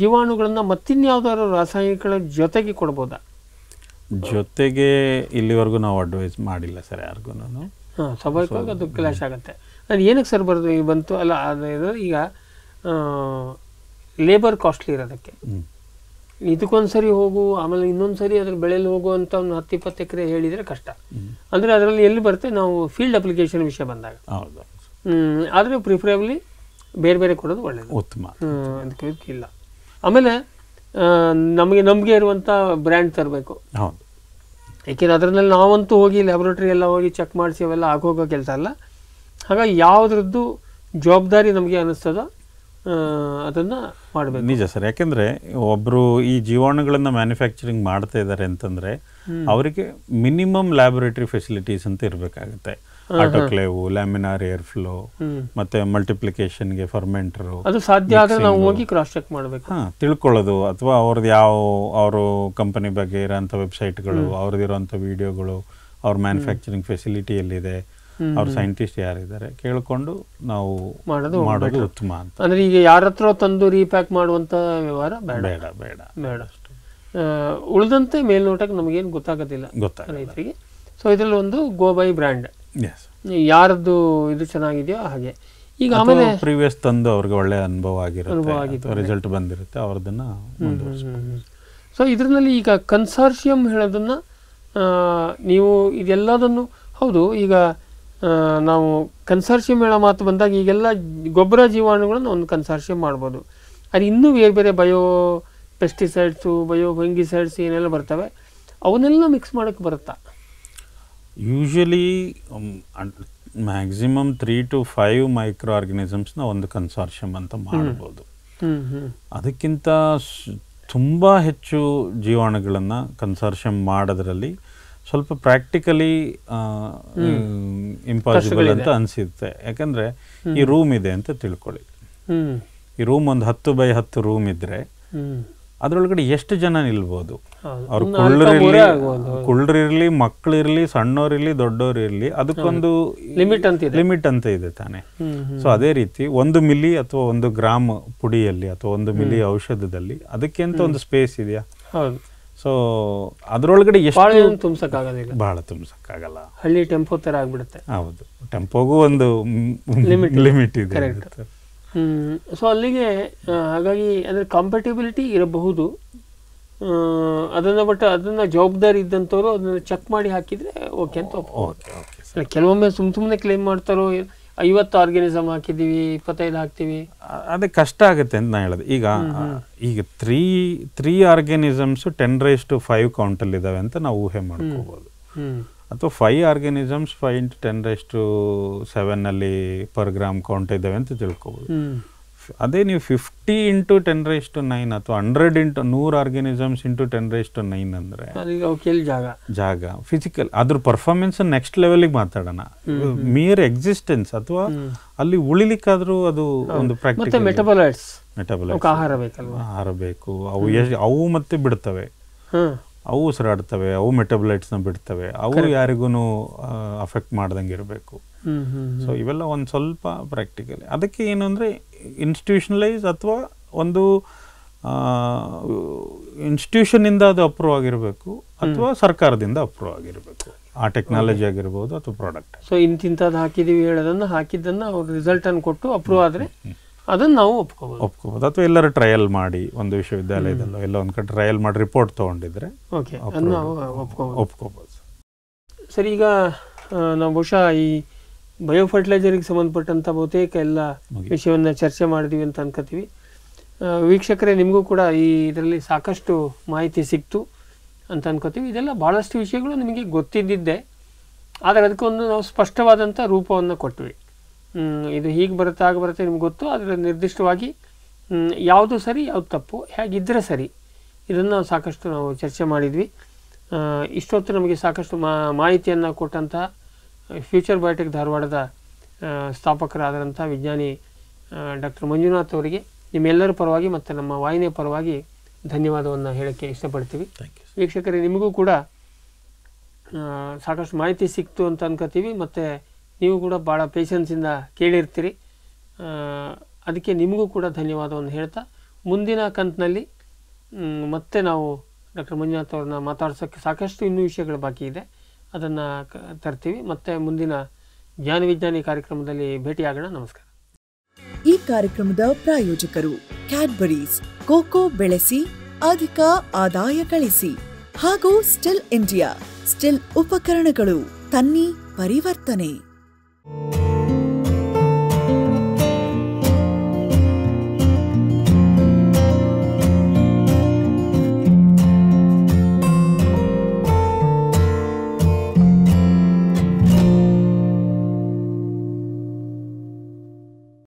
ಜೀವಾಣುಗಳನ್ನು ಮತ್ತಿನ್ಯಾವುದಾದ್ರು ರಾಸಾಯನಿಕಗಳ ಜೊತೆಗೆ ಕೊಡ್ಬೋದಾ? ಜೊತೆಗೆ ಇಲ್ಲಿವರೆಗೂ ನಾವು ಅಡ್ವೈಸ್ ಮಾಡಿಲ್ಲ ಸರ್ ಯಾರಿಗೂ. ಹಾಂ, ಸ್ವಾಭಾವಿಕವಾಗಿ ಅದು ಕ್ಲಾಶ್ ಆಗುತ್ತೆ. ಅದು ಏನಕ್ಕೆ ಸರ್ ಬರೋದು ಈಗ ಬಂತು ಅಲ್ಲ, ಅದು ಈಗ ಲೇಬರ್ ಕಾಸ್ಟ್ಲಿ ಇರೋದಕ್ಕೆ ಇದಕ್ಕೊಂದು ಸರಿ ಹೋಗು ಆಮೇಲೆ ಇನ್ನೊಂದು ಸರಿ ಅದ್ರ ಬೆಳೆಯಲ್ಲಿ ಹೋಗುವಂಥ ಒಂದು ಹತ್ತು ಇಪ್ಪತ್ತು ಎಕರೆ ಹೇಳಿದರೆ ಕಷ್ಟ. ಅಂದರೆ ಅದರಲ್ಲಿ ಎಲ್ಲಿ ಬರುತ್ತೆ ನಾವು ಫೀಲ್ಡ್ ಅಪ್ಲಿಕೇಶನ್ ವಿಷಯ ಬಂದಾಗ. ಹೌದು, ಆದರೆ ಪ್ರಿಫರೇಬಲಿ ಬೇರೆ ಬೇರೆ ಕೊಡೋದು ಒಳ್ಳೆಯದು, ಉತ್ತಮ. ಅದಕ್ಕೆ ಇಲ್ಲ ಆಮೇಲೆ ನಮಗೆ ನಮಗೆ ಇರುವಂಥ ಬ್ರ್ಯಾಂಡ್ ತರಬೇಕು. ಹೌದು, ಏಕೆಂದರೆ ಅದರಲ್ಲಿ ನಾವಂತೂ ಹೋಗಿ ಲ್ಯಾಬ್ರಟರಿ ಎಲ್ಲ ಹೋಗಿ ಚೆಕ್ ಮಾಡಿಸಿ ಅವೆಲ್ಲ ಆಗೋಗೋ ಕೆಲಸ ಅಲ್ಲ. ಹಾಗಾಗಿ ಯಾವುದ್ರದ್ದು ಜವಾಬ್ದಾರಿ ನಮಗೆ ಅನ್ನಿಸ್ತದೋ ಅದನ್ನು ಮಾಡಬೇಕು. ನಿಜ ಸರ್, ಯಾಕೆಂದರೆ ಒಬ್ಬರು ಈ ಜೀವಾಣುಗಳನ್ನು ಮ್ಯಾನುಫ್ಯಾಕ್ಚರಿಂಗ್ ಮಾಡ್ತಾ ಇದ್ದಾರೆ ಅಂತಂದರೆ ಅವರಿಗೆ ಮಿನಿಮಮ್ ಲ್ಯಾಬೊರೇಟರಿ ಫೆಸಿಲಿಟೀಸ್ ಅಂತ ಇರಬೇಕಾಗುತ್ತೆ. ಆಟೋಕ್ಲೇವು, ಲ್ಯಾಮಿನಾರ್ ಏರ್ ಫ್ಲೋ, ಮತ್ತೆ ಮಲ್ಟಿಪ್ಲಿಕೇಶನ್ಗೆ ಫರ್ಮೆಂಟ್ರು, ಅದು ಸಾಧ್ಯ ಆದರೆ ನಾವು ಹೋಗಿ ಕ್ರಾಸ್ ಚೆಕ್ ಮಾಡಬೇಕು. ಹಾಂ, ತಿಳ್ಕೊಳ್ಳೋದು ಅಥವಾ ಅವ್ರದ್ದು ಯಾವ ಅವರು ಕಂಪನಿ ಬಗ್ಗೆ ಇರೋಂಥ ವೆಬ್ಸೈಟ್ಗಳು, ಅವ್ರದ್ದು ಇರೋಂಥ ವಿಡಿಯೋಗಳು, ಅವ್ರ ಮ್ಯಾನುಫ್ಯಾಕ್ಚರಿಂಗ್ ಫೆಸಿಲಿಟಿ ಎಲ್ಲಿದೆ, ಅವ್ರ ಸೈಂಟಿಸ್ಟ್ ಯಾರಿದ್ದಾರೆ ಕೇಳಿಕೊಂಡು ನಾವು ಮಾಡೋದು ಮಾಡೋದು ಉತ್ತಮ ಅಂತ. ಅಂದರೆ ಈಗ ಯಾರ ಹತ್ರ ತಂದು ರೀಪ್ಯಾಕ್ ಮಾಡುವಂಥ ವ್ಯವಹಾರ ಬೇಡ ಬೇಡ ಬೇಡ ಬೇಡ ಅಷ್ಟು. ಉಳಿದಂತೆ ಮೇಲ್ನೋಟಕ್ಕೆ ನಮಗೇನು ಗೊತ್ತಾಗೋದಿಲ್ಲ ಗೊತ್ತಾಗ ರೈತರಿಗೆ. ಸೊ ಇದರಲ್ಲಿ ಒಂದು ಗೋ ಬೈ ಬ್ರ್ಯಾಂಡ್, ಯಾರದ್ದು ಇದು ಚೆನ್ನಾಗಿದೆಯೋ ಹಾಗೆ. ಈಗ ಆಮೇಲೆ ಪ್ರೀವಿಯಸ್ ತಂದು ಅವ್ರಿಗೆ ಒಳ್ಳೆ ಅನುಭವ ಆಗಿರುತ್ತೆ, ರಿಸಲ್ಟ್ ಬಂದಿರುತ್ತೆ ಅವ್ರದನ್ನು ಮುಂದುವರಿಸಬಹುದು. ಸೊ ಇದರಲ್ಲಿ ಈಗ ಕನ್ಸಾರ್ಷಿಯಂ ಹೇಳೋದನ್ನು ನೀವು ಇದೆಲ್ಲದನ್ನು ಹೌದು. ಈಗ ನಾವು ಕನ್ಸಾರ್ಷಿಯಂ ಹೇಳೋ ಮಾತು ಬಂದಾಗ ಈಗೆಲ್ಲ ಗೊಬ್ಬರ ಜೀವಾಣುಗಳನ್ನು ಒಂದು ಕನ್ಸಾರ್ಷಿಯಂ ಮಾಡ್ಬೋದು. ಅದು ಇನ್ನೂ ಬೇರೆ ಬೇರೆ ಬಯೋ ಪೆಸ್ಟಿಸೈಡ್ಸು, ಬಯೋ ಫಂಗಿಸೈಡ್ಸ್ ಏನೆಲ್ಲ ಬರ್ತವೆ, ಅವನ್ನೆಲ್ಲ ಮಿಕ್ಸ್ ಮಾಡೋಕ್ಕೆ ಬರುತ್ತಾ? Usually maximum three to five micro ಆರ್ಗನಿಸಮ್ಸ್ನ ಒಂದು ಕನ್ಸಾರ್ಷಿಯಂ ಅಂತ ಮಾಡ್ಬೋದು. ಅದಕ್ಕಿಂತ ತುಂಬ ಹೆಚ್ಚು ಜೀವಾಣುಗಳನ್ನು ಕನ್ಸಾರ್ಷಿಯಂ ಮಾಡೋದ್ರಲ್ಲಿ ಸ್ವಲ್ಪ ಪ್ರಾಕ್ಟಿಕಲಿ ಇಂಪಾಸಿಬಲ್ ಅಂತ ಅನಿಸುತ್ತೆ. ಯಾಕಂದರೆ ಈ ರೂಮ್ ಇದೆ ಅಂತ ತಿಳ್ಕೊಳ್ಳಿ, ಈ ರೂಮ್ ಒಂದು ಹತ್ತು ಬೈ ಹತ್ತು ರೂಮ್ ಇದ್ದರೆ ಅದರೊಳಗಡೆ ಎಷ್ಟು ಜನ ನಿಲ್ಬೋದು? ಅವ್ರು ಕುಳ್ಳರಿರಲಿ ಕುಳ್ಳರಿರಲಿ ಮಕ್ಕಳಿರಲಿ, ಸಣ್ಣವ್ರಿರಲಿ, ದೊಡ್ಡವ್ರಿರಲಿ, ಅದಕ್ಕೊಂದು ಲಿಮಿಟ್ ಅಂತ ಲಿಮಿಟ್ ಅಂತ ಇದೆ ತಾನೆ. ಸೊ ಅದೇ ರೀತಿ ಒಂದು ಮಿಲಿ ಅಥವಾ ಒಂದು ಗ್ರಾಮ್ ಪುಡಿಯಲ್ಲಿ ಅಥವಾ ಒಂದು ಮಿಲಿ ಔಷಧದಲ್ಲಿ ಅದಕ್ಕೆ ಅಂತ ಒಂದು ಸ್ಪೇಸ್ ಇದೆಯಾ? ಸೊ ಅದರೊಳಗಡೆ ಎಷ್ಟು ತುಂಬಿಸೋಕ್ಕಾಗೋದಿಲ್ಲ, ಭಾಳ ತುಂಬಿಸೋಕ್ಕಾಗಲ್ಲ. ಹಳ್ಳಿ ಟೆಂಪೋ ಥರ ಆಗಿಬಿಡುತ್ತೆ. ಹೌದು, ಟೆಂಪೋಗೂ ಒಂದು ಲಿಮಿಟ್ ಲಿಮಿಟ್ ಇದೆ. ಸೊ ಅಲ್ಲಿಗೆ ಹಾಗಾಗಿ ಅಂದರೆ ಕಾಂಪಟೇಬಿಲಿಟಿ ಇರಬಹುದು ಅದನ್ನು, ಬಟ್ ಅದನ್ನು ಜವಾಬ್ದಾರಿ ಇದ್ದಂಥವ್ರು ಅದನ್ನು ಚೆಕ್ ಮಾಡಿ ಹಾಕಿದರೆ ಓಕೆ ಅಂತ ಒಪ್ಪು. ಕೆಲವೊಮ್ಮೆ ಸುಮ್ಮ ಸುಮ್ಮನೆ ಕ್ಲೇಮ್ ಮಾಡ್ತಾರೋ ಐವತ್ತು ಆರ್ಗ್ಯಾನಿಸಮ್ ಹಾಕಿದ್ದೀವಿ ಇಪ್ಪತ್ತೈದು ಹಾಕ್ತೀವಿ, ಅದೇ ಕಷ್ಟ ಆಗುತ್ತೆ ಅಂತ ನಾನು ಹೇಳಿದೆ. ಈಗ ಈಗ three three organisms ten raise to five ಕೌಂಟಲ್ಲಿದ್ದಾವೆ ಅಂತ ನಾವು ಊಹೆ ಮಾಡ್ಕೋಬೋದು. ಅಥವಾ five organisms five into ten raise to ಸೆವೆನ್ನಲ್ಲಿ ಪರ್ ಗ್ರಾಮ್ ಕೌಂಟ್ ಇದ್ದಾವೆ ಅಂತ ತಿಳ್ಕೊಬೋದು. ಅದೇ ನೀವು fifty into ten raise to nine ಅಥವಾ ಹಂಡ್ರೆಡ್ ಇಂಟು ನೂರು organisms into ten raise to nine ಅಂದರೆ ಜಾಗ ಜಾಗ ಫಿಸಿಕಲ್ ಅದ್ರ ಪರ್ಫಾರ್ಮೆನ್ಸ್ ನೆಕ್ಸ್ಟ್ ಲೆವೆಲಿಗೆ ಮಾತಾಡೋಣ. ಮಿಯರ್ ಎಕ್ಸಿಸ್ಟೆನ್ಸ್ ಅಥವಾ ಅಲ್ಲಿ ಉಳಿಲಿಕ್ಕಾದರೂ ಅದು ಒಂದು ಪ್ರಾಕ್ಟಿಕಲ್. ಮೆಟಬಲೈಟ್ಸ್ ಮೆಟಬಲೈಟ್ಸ್ ಆಹಾರ ಬೇಕಲ್ವ, ಆಹಾರ ಬೇಕು. ಅವು ಎಷ್ಟು ಅವು ಮತ್ತೆ ಬಿಡ್ತವೆ, ಅವು ಉಸಿರಾಡ್ತವೆ, ಅವು ಮೆಟಬಲೈಟ್ಸ್ನ ಬಿಡ್ತವೆ, ಅವು ಯಾರಿಗೂ ಅಫೆಕ್ಟ್ ಮಾಡ್ದಂಗೆ ಇರಬೇಕು. ಸೊ ಇವೆಲ್ಲ ಒಂದು ಸ್ವಲ್ಪ ಪ್ರಾಕ್ಟಿಕಲಿ. ಅದಕ್ಕೆ ಏನು ಅಂದರೆ ಇನ್ಸ್ಟಿಟ್ಯೂಷನಲೈಸ್ ಅಥವಾ ಒಂದು ಇನ್ಸ್ಟಿಟ್ಯೂಷನಿಂದ ಅದು ಅಪ್ರೂವ್ ಆಗಿರಬೇಕು ಅಥವಾ ಸರ್ಕಾರದಿಂದ ಅಪ್ರೂವ್ ಆಗಿರಬೇಕು. ಆ ಟೆಕ್ನಾಲಜಿ ಆಗಿರ್ಬೋದು ಅಥವಾ ಪ್ರಾಡಕ್ಟ್. ಸೊ ಇಂತಿಂಥದ್ದು ಹಾಕಿದ್ದೀವಿ ಹೇಳೋದನ್ನು ಹಾಕಿದ್ದನ್ನು ಅವ್ರ ರಿಸಲ್ಟನ್ನು ಕೊಟ್ಟು ಅಪ್ರೂವ್ ಆದರೆ ಅದನ್ನು ನಾವು ಒಪ್ಕೋಬೋದು ಒಪ್ಕೋಬೋದು ಅಥವಾ ಎಲ್ಲರೂ ಟ್ರಯಲ್ ಮಾಡಿ ಒಂದು ವಿಶ್ವವಿದ್ಯಾಲಯದಲ್ಲೋ ಎಲ್ಲ ಒಂದು ಕಡೆ ಟ್ರಯಲ್ ಮಾಡಿ ರಿಪೋರ್ಟ್ ತೊಗೊಂಡಿದ್ರೆ ಓಕೆ ಒಪ್ಕೋಬೋದು. ಸರಿ, ಈಗ ನಾವು ಬಹುಶಃ ಈ ಬಯೋ ಫರ್ಟಿಲೈಸರಿಗೆ ಸಂಬಂಧಪಟ್ಟಂಥ ಬಹುತೇಕ ಎಲ್ಲ ವಿಷಯವನ್ನು ಚರ್ಚೆ ಮಾಡಿದ್ವಿ ಅಂತ ಅನ್ಕೋತೀವಿ. ವೀಕ್ಷಕರೇ, ನಿಮಗೂ ಕೂಡ ಈ ಇದರಲ್ಲಿ ಸಾಕಷ್ಟು ಮಾಹಿತಿ ಸಿಕ್ತು ಅಂತ ಅನ್ಕೋತೀವಿ. ಇದೆಲ್ಲ ಭಾಳಷ್ಟು ವಿಷಯಗಳು ನಿಮಗೆ ಗೊತ್ತಿದ್ದಿದ್ದೆ, ಆದರೆ ಅದಕ್ಕೊಂದು ನಾವು ಸ್ಪಷ್ಟವಾದಂಥ ರೂಪವನ್ನು ಕೊಟ್ವಿ. ಇದು ಹೀಗೆ ಬರುತ್ತೆ ಆಗ ಬರುತ್ತೆ ನಿಮ್ಗೆ ಗೊತ್ತು, ಆದರೆ ನಿರ್ದಿಷ್ಟವಾಗಿ ಯಾವುದು ಸರಿ ಯಾವುದು ತಪ್ಪು ಹೇಗಿದ್ದರೆ ಸರಿ ಇದನ್ನು ಸಾಕಷ್ಟು ನಾವು ಚರ್ಚೆ ಮಾಡಿದ್ವಿ. ಇಷ್ಟೊತ್ತು ನಮಗೆ ಸಾಕಷ್ಟು ಮಾಹಿತಿಯನ್ನು ಕೊಟ್ಟಂಥ ಫ್ಯೂಚರ್ ಬಯೋಟೆಕ್ ಧಾರವಾಡದ ಸ್ಥಾಪಕರಾದಂಥ ವಿಜ್ಞಾನಿ ಡಾಕ್ಟರ್ ಮಂಜುನಾಥ್ ಅವರಿಗೆ ನಿಮ್ಮೆಲ್ಲರ ಪರವಾಗಿ ಮತ್ತು ನಮ್ಮ ವಾಹಿನಿಯ ಪರವಾಗಿ ಧನ್ಯವಾದವನ್ನು ಹೇಳೋಕ್ಕೆ ಇಷ್ಟಪಡ್ತೀವಿ. ವೀಕ್ಷಕರೇ, ನಿಮಗೂ ಕೂಡ ಸಾಕಷ್ಟು ಮಾಹಿತಿ ಸಿಕ್ತು ಅಂತ ಅನ್ಕೋತೀವಿ ಮತ್ತೆ ನೀವು ಕೂಡ ಬಹಳ ಪೇಷನ್ಸ್ ಇಂದ ಕೇಳಿರ್ತೀರಿ ಅದಕ್ಕೆ ನಿಮಗೂ ಕೂಡ ಧನ್ಯವಾದವನ್ನು ಹೇಳ್ತಾ ಮುಂದಿನ ಕಂತಿನಲ್ಲಿ ಮತ್ತೆ ನಾವು ಡಾಕ್ಟರ್ ಮಂಜುನಾಥ್ ಅವರನ್ನು ಮಾತಾಡೋಕೆ ಸಾಕಷ್ಟು ಇನ್ನೂ ವಿಷಯಗಳು ಬಾಕಿ ಇದೆ ಅದನ್ನು ತರ್ತೀವಿ ಮತ್ತೆ ಮುಂದಿನ ಜ್ಞಾನ ವಿಜ್ಞಾನಿ ಕಾರ್ಯಕ್ರಮದಲ್ಲಿ ಭೇಟಿಯಾಗೋಣ ನಮಸ್ಕಾರ ಈ ಕಾರ್ಯಕ್ರಮದ ಪ್ರಾಯೋಜಕರು ಕ್ಯಾಡ್ಬರೀಸ್ ಕೋಕೋ ಬೆಳೆಸಿ ಅಧಿಕ ಆದಾಯ ಗಳಿಸಿ ಹಾಗೂ ಸ್ಟಿಲ್ ಇಂಡಿಯಾ ಸ್ಟಿಲ್ ಉಪಕರಣಗಳು ತನ್ನಿ ಪರಿವರ್ತನೆ